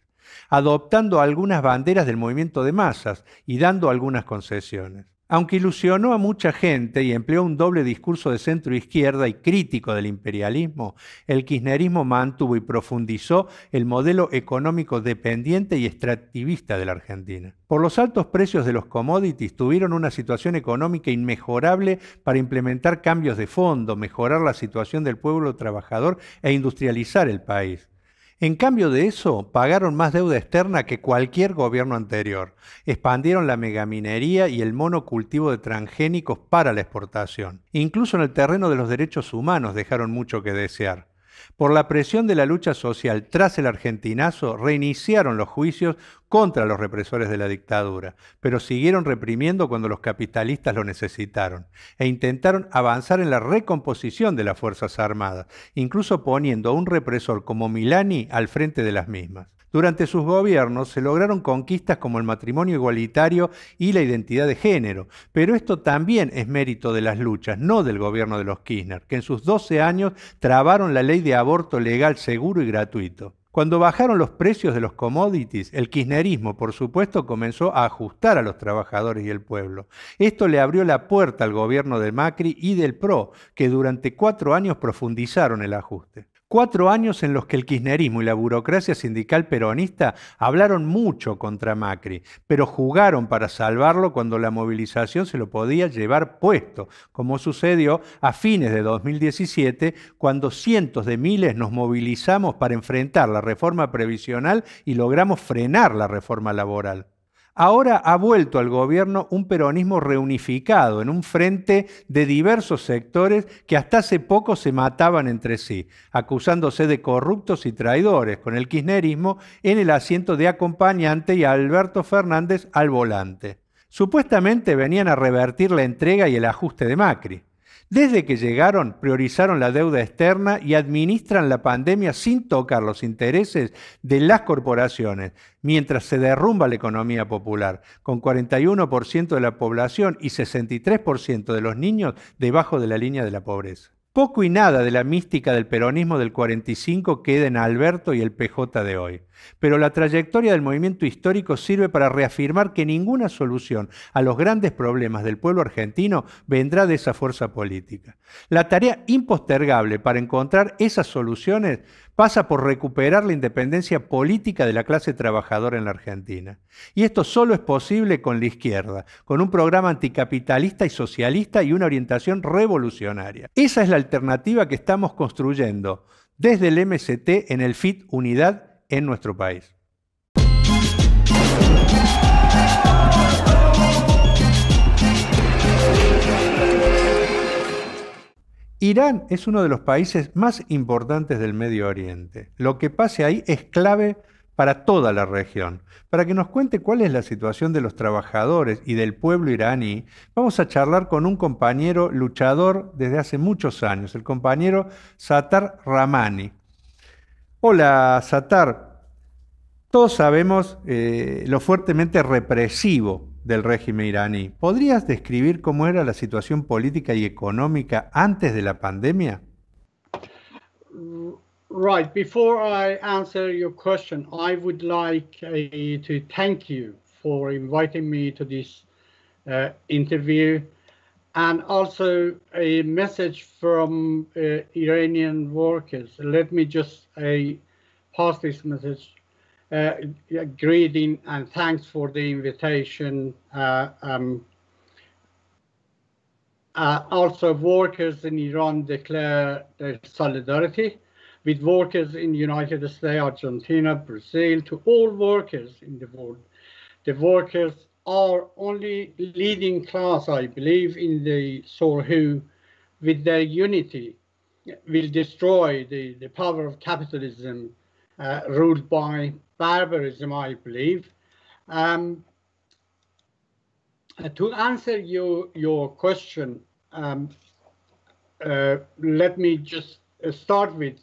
adoptando algunas banderas del movimiento de masas y dando algunas concesiones. Aunque ilusionó a mucha gente y empleó un doble discurso de centro-izquierda y crítico del imperialismo, el kirchnerismo mantuvo y profundizó el modelo económico dependiente y extractivista de la Argentina. Por los altos precios de los commodities tuvieron una situación económica inmejorable para implementar cambios de fondo, mejorar la situación del pueblo trabajador e industrializar el país. En cambio de eso, pagaron más deuda externa que cualquier gobierno anterior. Expandieron la megaminería y el monocultivo de transgénicos para la exportación. Incluso en el terreno de los derechos humanos dejaron mucho que desear. Por la presión de la lucha social tras el Argentinazo, reiniciaron los juicios contra los represores de la dictadura, pero siguieron reprimiendo cuando los capitalistas lo necesitaron, e intentaron avanzar en la recomposición de las Fuerzas Armadas, incluso poniendo a un represor como Milani al frente de las mismas. Durante sus gobiernos se lograron conquistas como el matrimonio igualitario y la identidad de género, pero esto también es mérito de las luchas, no del gobierno de los Kirchner, que en sus 12 años trabaron la ley de aborto legal, seguro y gratuito. Cuando bajaron los precios de los commodities, el kirchnerismo, por supuesto, comenzó a ajustar a los trabajadores y el pueblo. Esto le abrió la puerta al gobierno de Macri y del PRO, que durante 4 años profundizaron el ajuste. 4 años en los que el kirchnerismo y la burocracia sindical peronista hablaron mucho contra Macri, pero jugaron para salvarlo cuando la movilización se lo podía llevar puesto, como sucedió a fines de 2017, cuando cientos de miles nos movilizamos para enfrentar la reforma previsional y logramos frenar la reforma laboral. Ahora ha vuelto al gobierno un peronismo reunificado en un frente de diversos sectores que hasta hace poco se mataban entre sí, acusándose de corruptos y traidores, con el kirchnerismo en el asiento de acompañante y a Alberto Fernández al volante. Supuestamente venían a revertir la entrega y el ajuste de Macri. Desde que llegaron, priorizaron la deuda externa y administran la pandemia sin tocar los intereses de las corporaciones, mientras se derrumba la economía popular, con 41% de la población y 63% de los niños debajo de la línea de la pobreza. Poco y nada de la mística del peronismo del 45 queda en Alberto y el PJ de hoy. Pero la trayectoria del movimiento histórico sirve para reafirmar que ninguna solución a los grandes problemas del pueblo argentino vendrá de esa fuerza política. La tarea impostergable para encontrar esas soluciones pasa por recuperar la independencia política de la clase trabajadora en la Argentina. Y esto solo es posible con la izquierda, con un programa anticapitalista y socialista y una orientación revolucionaria. Esa es la alternativa que estamos construyendo desde el MST en el FIT Unidad en nuestro país. Irán es uno de los países más importantes del Medio Oriente. Lo que pase ahí es clave para toda la región. Para que nos cuente cuál es la situación de los trabajadores y del pueblo iraní, vamos a charlar con un compañero luchador desde hace muchos años, el compañero Sattar Rahmani. Hola, Sattar. Todos sabemos lo fuertemente represivo del régimen iraní. ¿Podrías describir cómo era la situación política y económica antes de la pandemia? Right. Before I answer your question, I would like to thank you for inviting me to this interview, and also a message from Iranian workers. Let me just pass this message. Greeting and thanks for the invitation. Also, workers in Iran declare their solidarity with workers in United States, Argentina, Brazil, to all workers in the world. The workers are only leading class, I believe, in the soul who, with their unity, will destroy the power of capitalism ruled by barbarism, I believe. To answer your question, let me just start with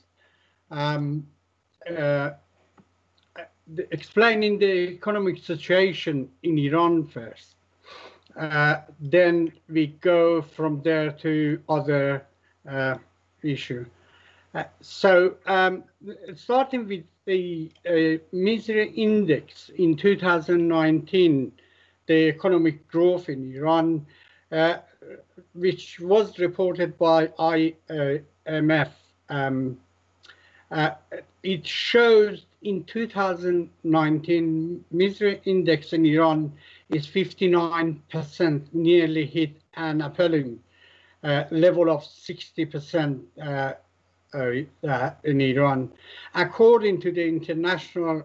explaining the economic situation in Iran first. Then we go from there to other issue. So, starting with the misery index in 2019, the economic growth in Iran, which was reported by IMF, it shows in 2019 misery index in Iran is 59%, nearly hit an appalling level of 60%. in Iran. According to the International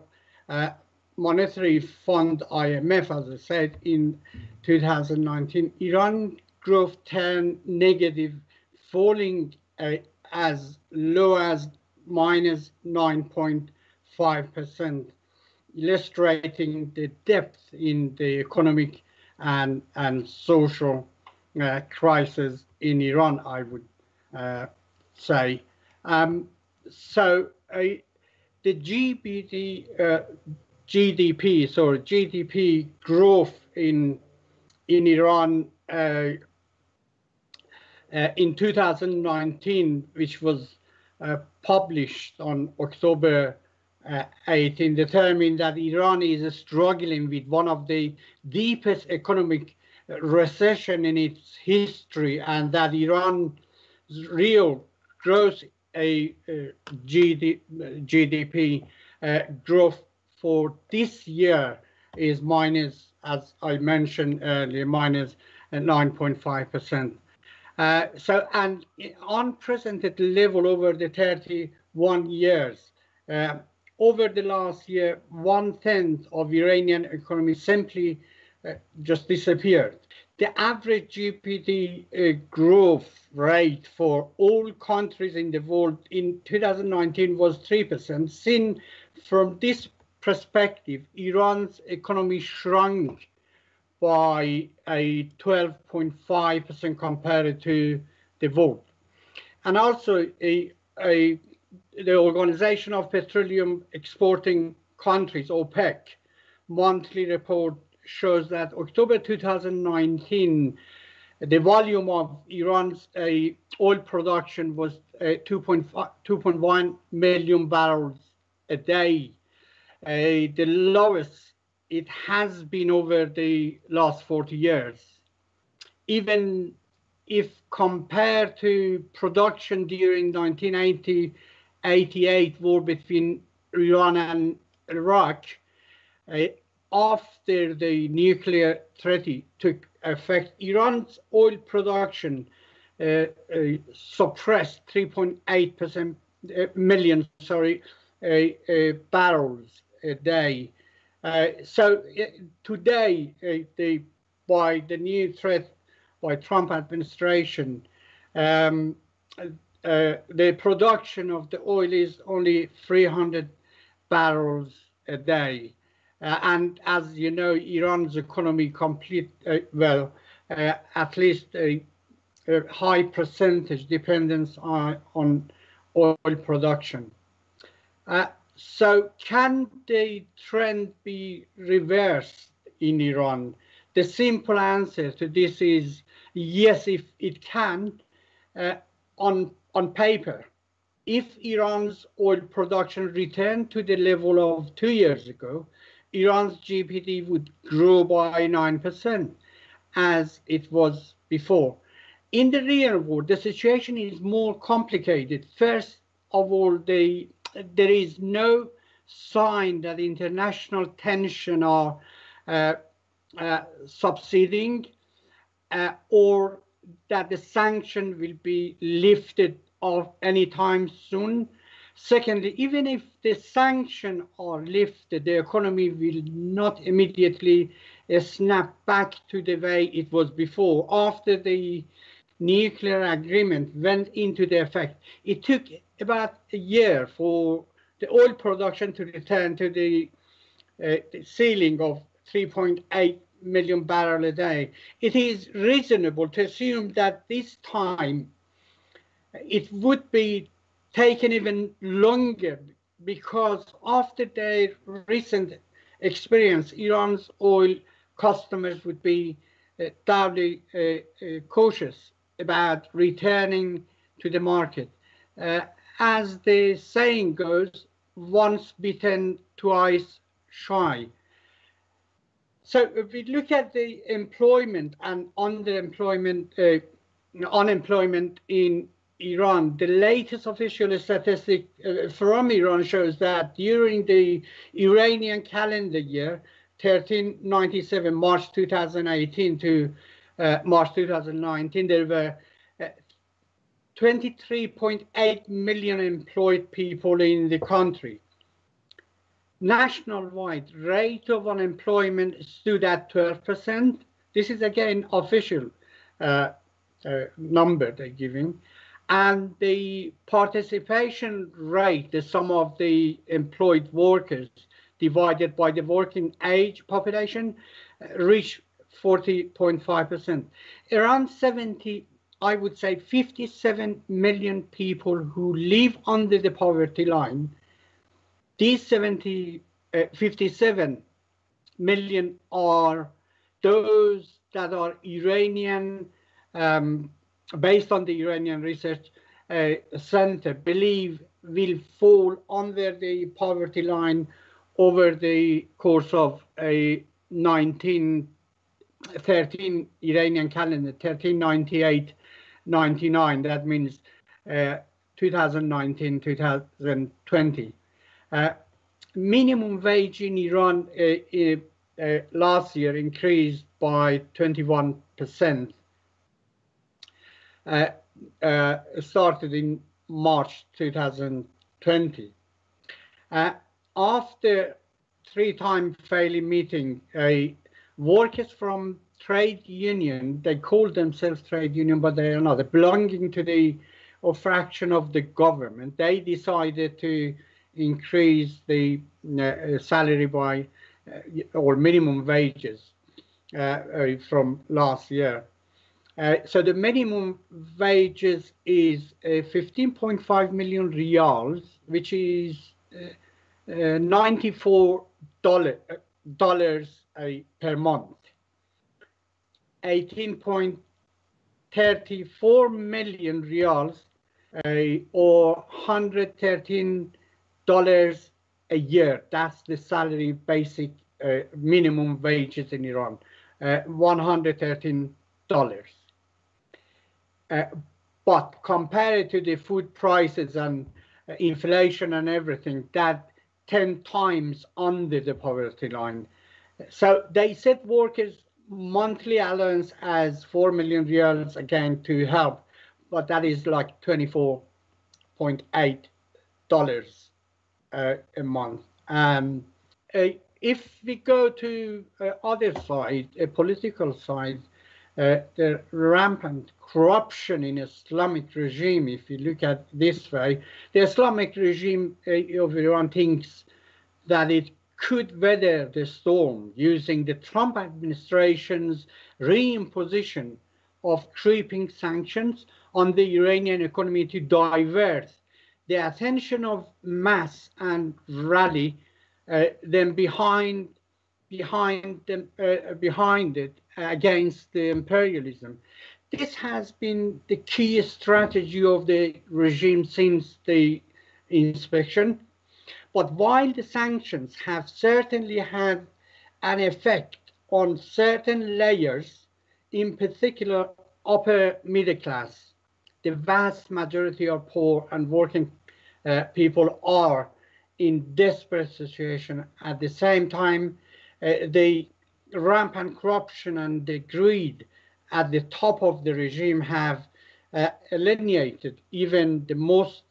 Monetary Fund, IMF, as I said, in 2019, Iran growth turned negative, falling as low as minus 9.5%, illustrating the depth in the economic and social crisis in Iran, I would say. The GDP growth in Iran in 2019, which was published on October 18, determined that Iran is struggling with one of the deepest economic recession in its history, and that Iran's real growth GDP growth for this year is minus, as I mentioned earlier, minus 9.5%. So an unprecedented level over the 31 years. Over the last year, 1/10 of Iranian economy simply just disappeared. The average GDP growth rate for all countries in the world in 2019 was 3%. Seen from this perspective, Iran's economy shrunk by a 12.5% compared to the world. And also the Organization of Petroleum Exporting Countries, OPEC, monthly report shows that October 2019, the volume of Iran's oil production was 2.1 million barrels a day, the lowest it has been over the last 40 years. Even if compared to production during 1988 war between Iran and Iraq, after the nuclear treaty took effect, Iran's oil production suppressed 3.8 million barrels a day. Today, by the new threat by Trump administration, the production of the oil is only 300 barrels a day. And as you know, Iran's economy at least a high percentage dependence on oil production. So can the trend be reversed in Iran? The simple answer to this is yes, if it can, on paper. If Iran's oil production returned to the level of 2 years ago, Iran's GDP would grow by 9% as it was before. In the real world, the situation is more complicated. First of all, there is no sign that international tension are subsiding or that the sanction will be lifted off anytime soon. Secondly, even if the sanctions are lifted, the economy will not immediately snap back to the way it was before. After the nuclear agreement went into the effect, it took about a year for the oil production to return to the ceiling of 3.8 million barrels a day. It is reasonable to assume that this time it would be taken even longer, because after their recent experience, Iran's oil customers would be doubly cautious about returning to the market. As the saying goes, once bitten, twice shy. So if we look at the employment and unemployment in Iran, the latest official statistic from Iran shows that during the Iranian calendar year, 1397, March 2018 to March 2019, there were 23.8 million employed people in the country. Nationwide rate of unemployment stood at 12%. This is again official number they're giving. And the participation rate, the sum of the employed workers divided by the working age population, reached 40.5%. Around 57 million people who live under the poverty line. These 57 million are those that are Iranian, based on the Iranian Research Center, believe will fall under the poverty line over the course of a 1913 Iranian calendar, 1398-99. That means 2019-2020. Minimum wage in Iran last year increased by 21%. Started in March 2020. After three-time failing meeting, workers from trade union, they call themselves trade union, but they are not. They're belonging to the fraction of the government. They decided to increase the salary by or minimum wages from last year. So the minimum wages is 15.5 million rials, which is $94 per month. 18.34 million rials or $113 a year. That's the salary basic minimum wages in Iran, $113. But compared to the food prices and inflation and everything, that 10 times under the poverty line. So they set workers' monthly allowance as 4 million rials again to help, but that is like $24.8 a month. If we go to other side, a political side, the rampant corruption in Islamic regime, if you look at this way, the Islamic regime of Iran thinks that it could weather the storm using the Trump administration's reimposition of creeping sanctions on the Iranian economy to divert the attention of MAS and rally them behind it against the imperialism. This has been the key strategy of the regime since the inspection. But while the sanctions have certainly had an effect on certain layers, in particular upper middle class, the vast majority of poor and working people are in desperate situation. At the same time, the rampant corruption and the greed at the top of the regime have alienated even the most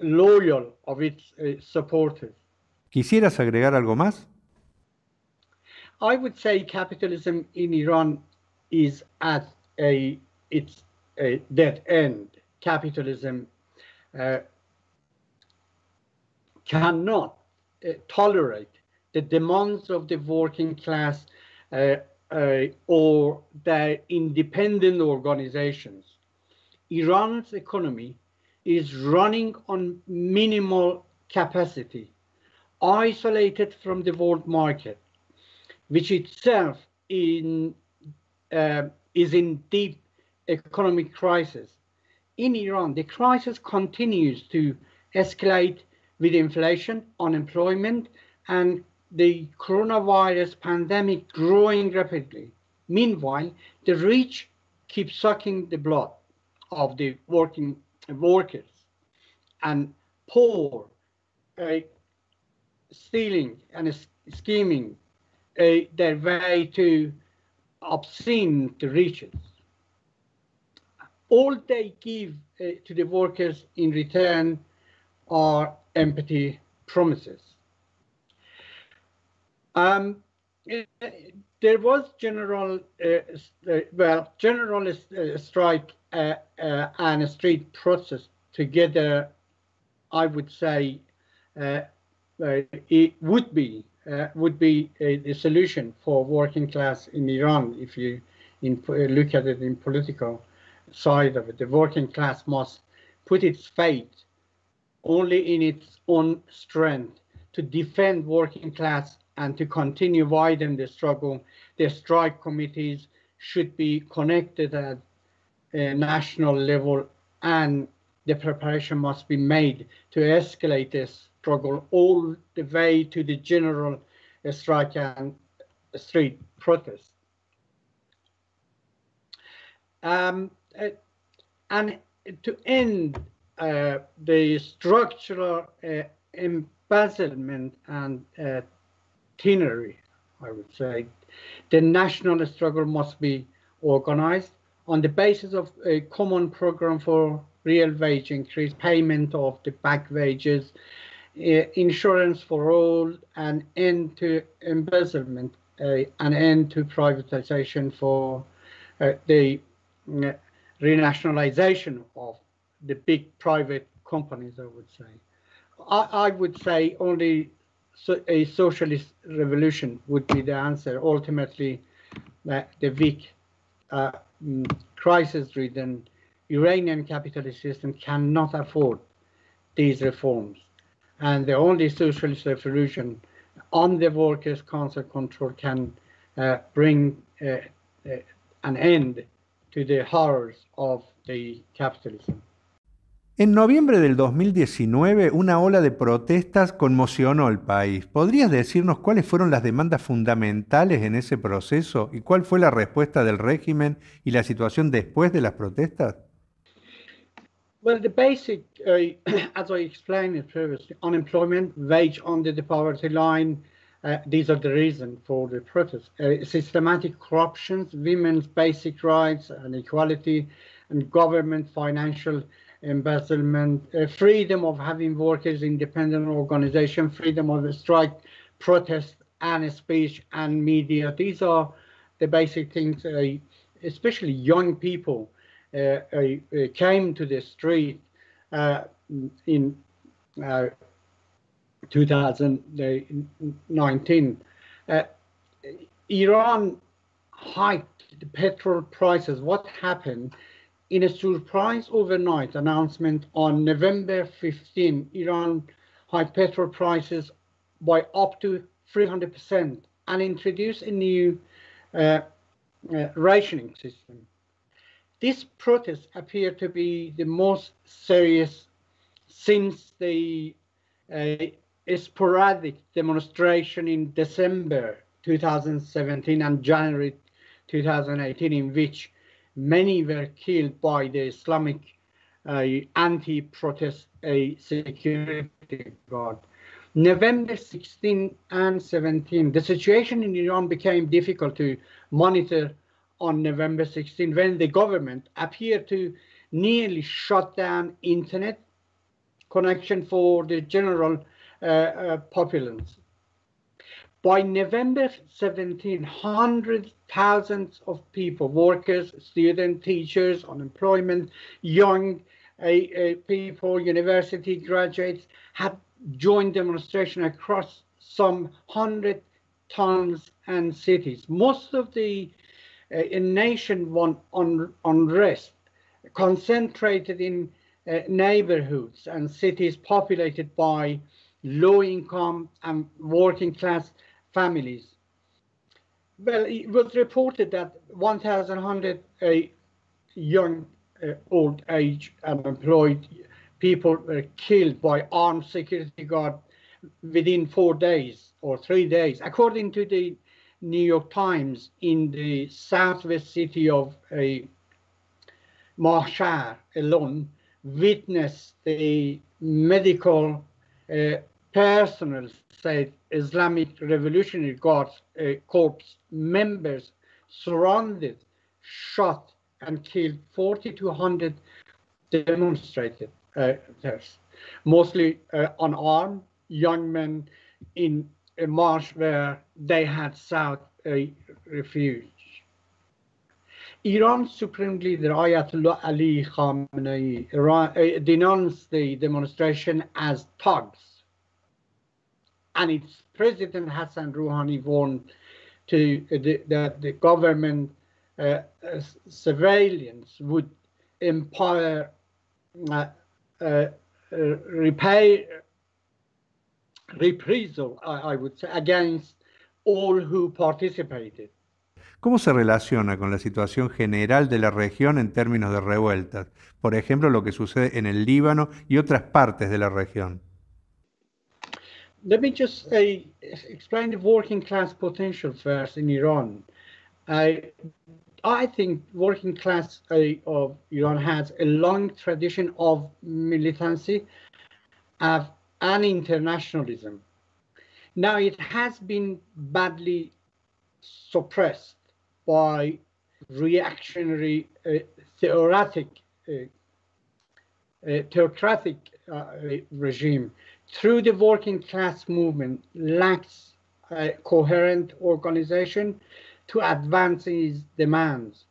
loyal of its supporters. ¿Quisieras agregar algo más? I would say capitalism in Iran is at its dead end. Capitalism cannot tolerate the demands of the working class or their independent organizations. Iran's economy is running on minimal capacity, isolated from the world market, which itself is in deep economic crisis. In Iran, the crisis continues to escalate with inflation, unemployment, and the coronavirus pandemic growing rapidly. Meanwhile, the rich keep sucking the blood of the workers and poor, stealing and scheming their way to obscene riches. all they give to the workers in return are empty promises. There was general strike and a street protest together. I would say it would be the solution for working class in Iran. If you look at it in political side of it, the working class must put its fate only in its own strength to defend working class and to continue widen the struggle. The strike committees should be connected at a national level, and the preparation must be made to escalate this struggle all the way to the general strike and street protest. And to end the structural embezzlement and itinerary, I would say, the national struggle must be organized on the basis of a common program for real wage increase, payment of the back wages, insurance for all, an end to embezzlement, an end to privatization for the renationalization of the big private companies, I would say. I would say only a socialist revolution would be the answer. Ultimately, the weak, crisis-ridden Iranian capitalist system cannot afford these reforms. And the only socialist revolution on the workers' council control can bring an end to the horrors of the capitalism. En noviembre del 2019, una ola de protestas conmocionó el país. ¿Podrías decirnos cuáles fueron las demandas fundamentales en ese proceso y cuál fue la respuesta del régimen y la situación después de las protestas? Well, the basic, as I explained it previously, unemployment, wage under the poverty line, these are the reasons for the protests. Systematic corruptions, women's basic rights and equality, and government financial embezzlement, freedom of having workers, independent organization, freedom of strike, protest and speech and media. These are the basic things, especially young people came to the street in 2019. Iran hiked the petrol prices. What happened? In a surprise overnight announcement on November 15, Iran hiked petrol prices by up to 300% and introduced a new rationing system. This protest appeared to be the most serious since the sporadic demonstration in December 2017 and January 2018, in which many were killed by the Islamic anti-protest security guard. November 16 and 17, the situation in Iran became difficult to monitor on November 16, when the government appeared to nearly shut down internet connection for the general populace. By November 17, hundreds, thousands of people, workers, students, teachers, unemployment, young people, university graduates, had joined demonstration across some 100 towns and cities. Most of the nationwide unrest concentrated in neighborhoods and cities populated by low-income and working-class families. Well, it was reported that 1,100 young, old age, unemployed people were killed by armed security guards within 3 days. According to the New York Times, in the southwest city of Mashhad alone, witnessed the medical personnel said Islamic Revolutionary Guards Corps members surrounded, shot, and killed 40 to 100 demonstrators, mostly unarmed young men in a march where they had sought a refuge. Iran's Supreme Leader Ayatollah Ali Khamenei denounced the demonstration as thugs, and its President Hassan Rouhani warned that the government surveillance would empire reprisal, I would say, against all who participated. ¿Cómo se relaciona con la situación general de la región en términos de revueltas? Por ejemplo, lo que sucede en el Líbano y otras partes de la región. Let me just explain the working class potential first in Iran. I think working class of Iran has a long tradition of militancy and internationalism. Now it has been badly suppressed by reactionary theocratic regime. Through the working class movement lacks a coherent organization to advance its demands,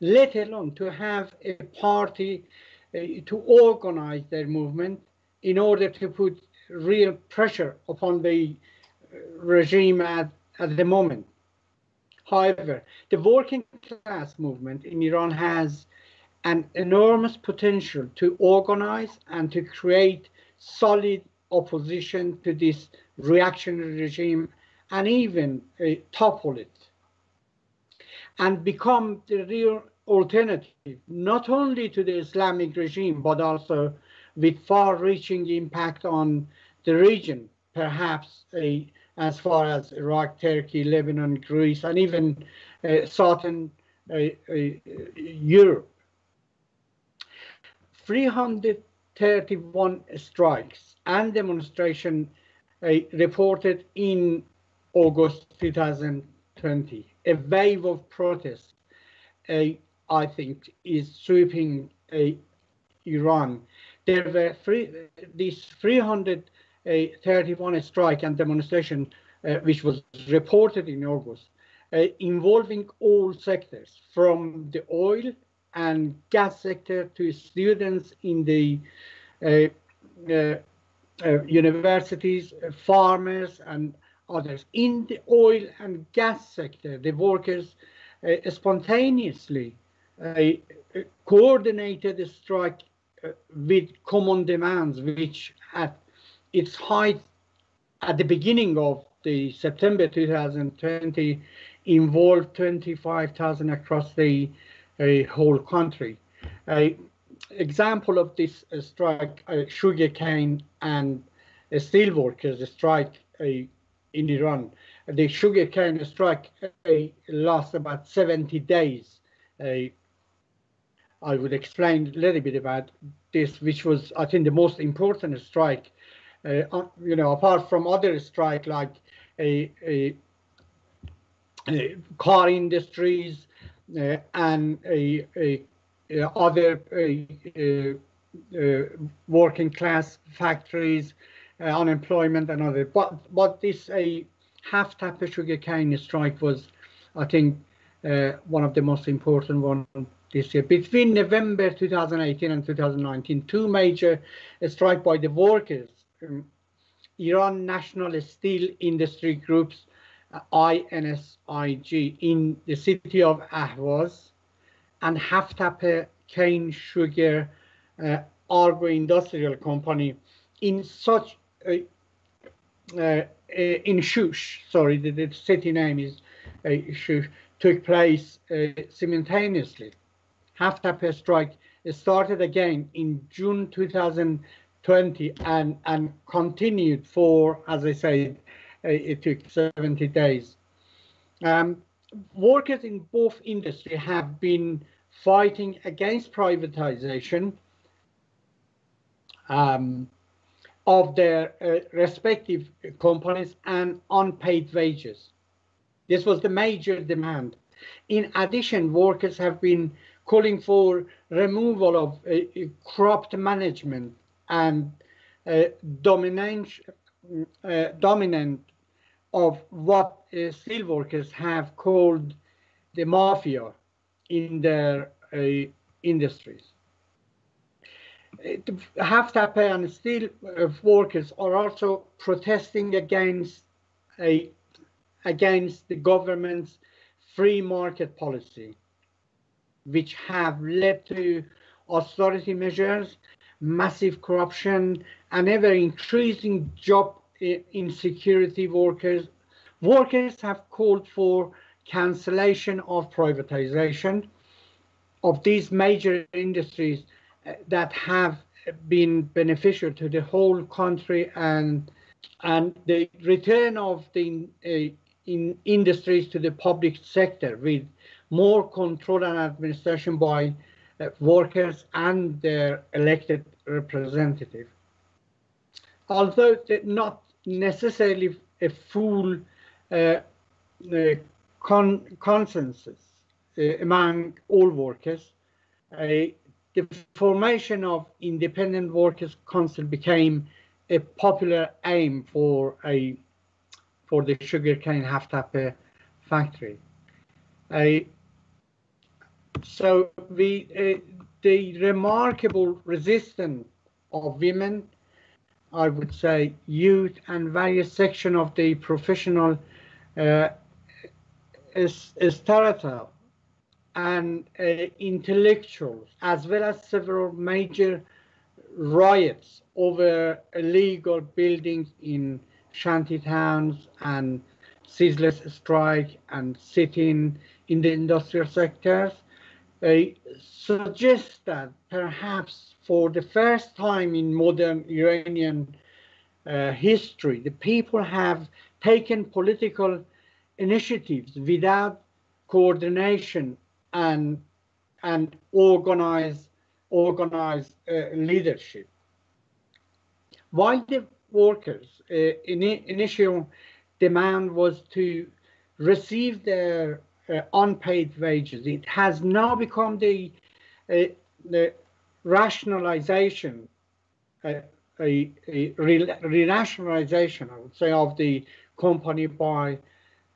let alone to have a party to organize their movement in order to put real pressure upon the regime at the moment. However, the working class movement in Iran has an enormous potential to organize and to create solid opposition to this reactionary regime and even topple it and become the real alternative, not only to the Islamic regime, but also with far-reaching impact on the region, perhaps as far as Iraq, Turkey, Lebanon, Greece, and even southern Europe. 331 strikes and demonstrations reported in August 2020. A wave of protests, I think, is sweeping Iran. There were these 331 strike and demonstration, which was reported in August, involving all sectors, from the oil and gas sector to students in the universities, farmers and others. In the oil and gas sector, the workers spontaneously coordinated a strike with common demands, which at its height at the beginning of the September 2020 involved 25,000 across the whole country. Example of this strike, sugarcane and steel workers strike in Iran. The sugarcane strike lasts about 70 days. I would explain a little bit about this, which was, I think, the most important strike. You know, apart from other strike like car industries and other working class factories, unemployment and other. But this half-tapper sugarcane strike was, I think, one of the most important ones this year. Between November 2018 and 2019, two major strikes by the workers, Iran National Steel Industry Groups, INSIG, in the city of Ahvaz, and Haftape Cane Sugar Argo Industrial Company in such in Shush, sorry, the city name is Shush, took place simultaneously. Haftape strike started again in June 2020 and continued for, as I said, it took 70 days. Workers in both industries have been fighting against privatization of their respective companies and unpaid wages. This was the major demand. In addition, workers have been calling for removal of corrupt management and dominant of what steel workers have called the mafia in their industries. Haftape and steel workers are also protesting against the government's free market policy, which have led to austerity measures, massive corruption, and ever-increasing job insecurity. Workers have called for cancellation of privatization of these major industries that have been beneficial to the whole country, and the return of the industries to the public sector with more control and administration by workers and their elected representative. Although not necessarily a full consensus among all workers, the formation of Independent Workers' Council became a popular aim for the sugarcane Haftape factory. So the remarkable resistance of women, I would say youth, and various sections of the professional strata and intellectuals, as well as several major riots over illegal buildings in shanty towns and ceaseless strike and sit-in in the industrial sectors, suggests that perhaps for the first time in modern Iranian history, the people have taken political initiatives without coordination and organized leadership. While the workers' initial demand was to receive their unpaid wages, it has now become the rationalization, a rationalization, I would say, of the company by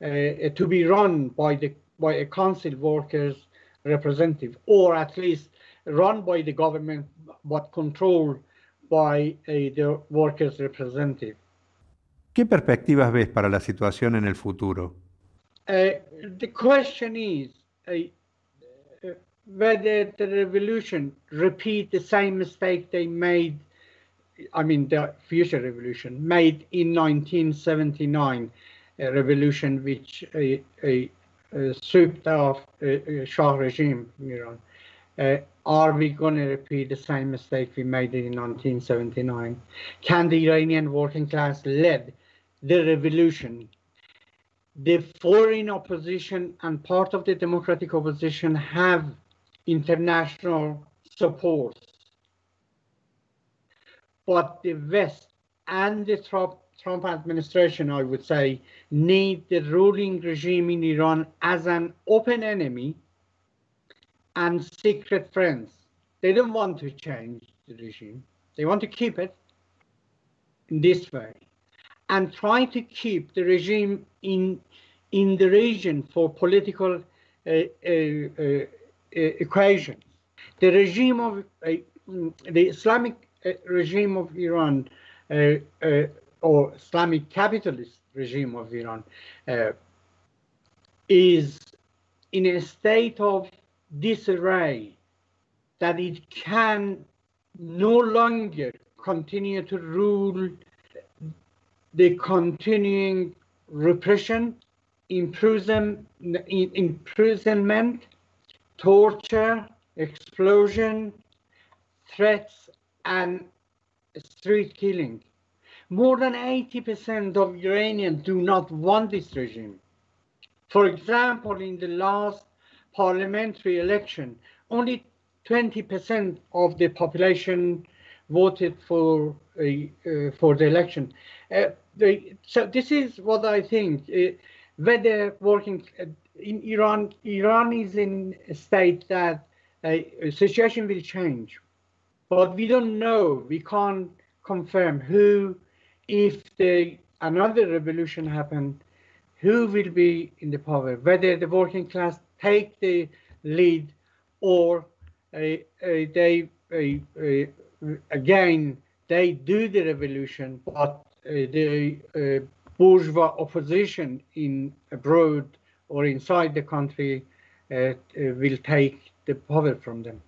to be run by a council workers representative, or at least run by the government but controlled by the workers representative. ¿Qué perspectivas ves para la situación en el futuro? The question is whether the revolution repeat the same mistake they made, I mean the future revolution made in 1979, a revolution which swept off Shah regime in Iran. Are we going to repeat the same mistake we made in 1979? Can the Iranian working class lead the revolution? The foreign opposition and part of the democratic opposition have international support, but the West and the Trump administration, I would say, need the ruling regime in Iran as an open enemy and secret friends. They don't want to change the regime. They want to keep it in this way, and try to keep the regime in the region for political equations. The regime of the Islamic regime of Iran, or Islamic capitalist regime of Iran, is in a state of disarray that it can no longer continue to rule the continuing repression, imprisonment, torture, explosion, threats, and street killing. More than 80% of Iranians do not want this regime. For example, in the last parliamentary election, only 20% of the population voted for the election. So this is what I think. Whether working in Iran is in a state that situation will change. But we don't know, we can't confirm who, if another revolution happened, who will be in the power, whether the working class take the lead or they do the revolution, but the bourgeois opposition in abroad or inside the country will take the power from them.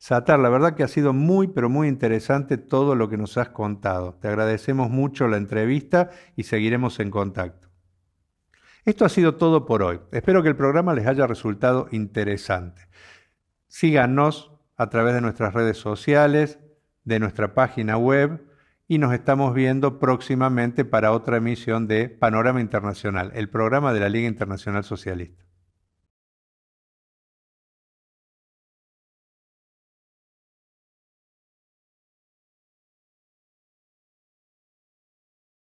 Satar, la verdad que ha sido muy, pero muy interesante todo lo que nos has contado. Te agradecemos mucho la entrevista y seguiremos en contacto. Esto ha sido todo por hoy. Espero que el programa les haya resultado interesante. Síganos a través de nuestras redes sociales, de nuestra página web, y nos estamos viendo próximamente para otra emisión de Panorama Internacional, el programa de la Liga Internacional Socialista.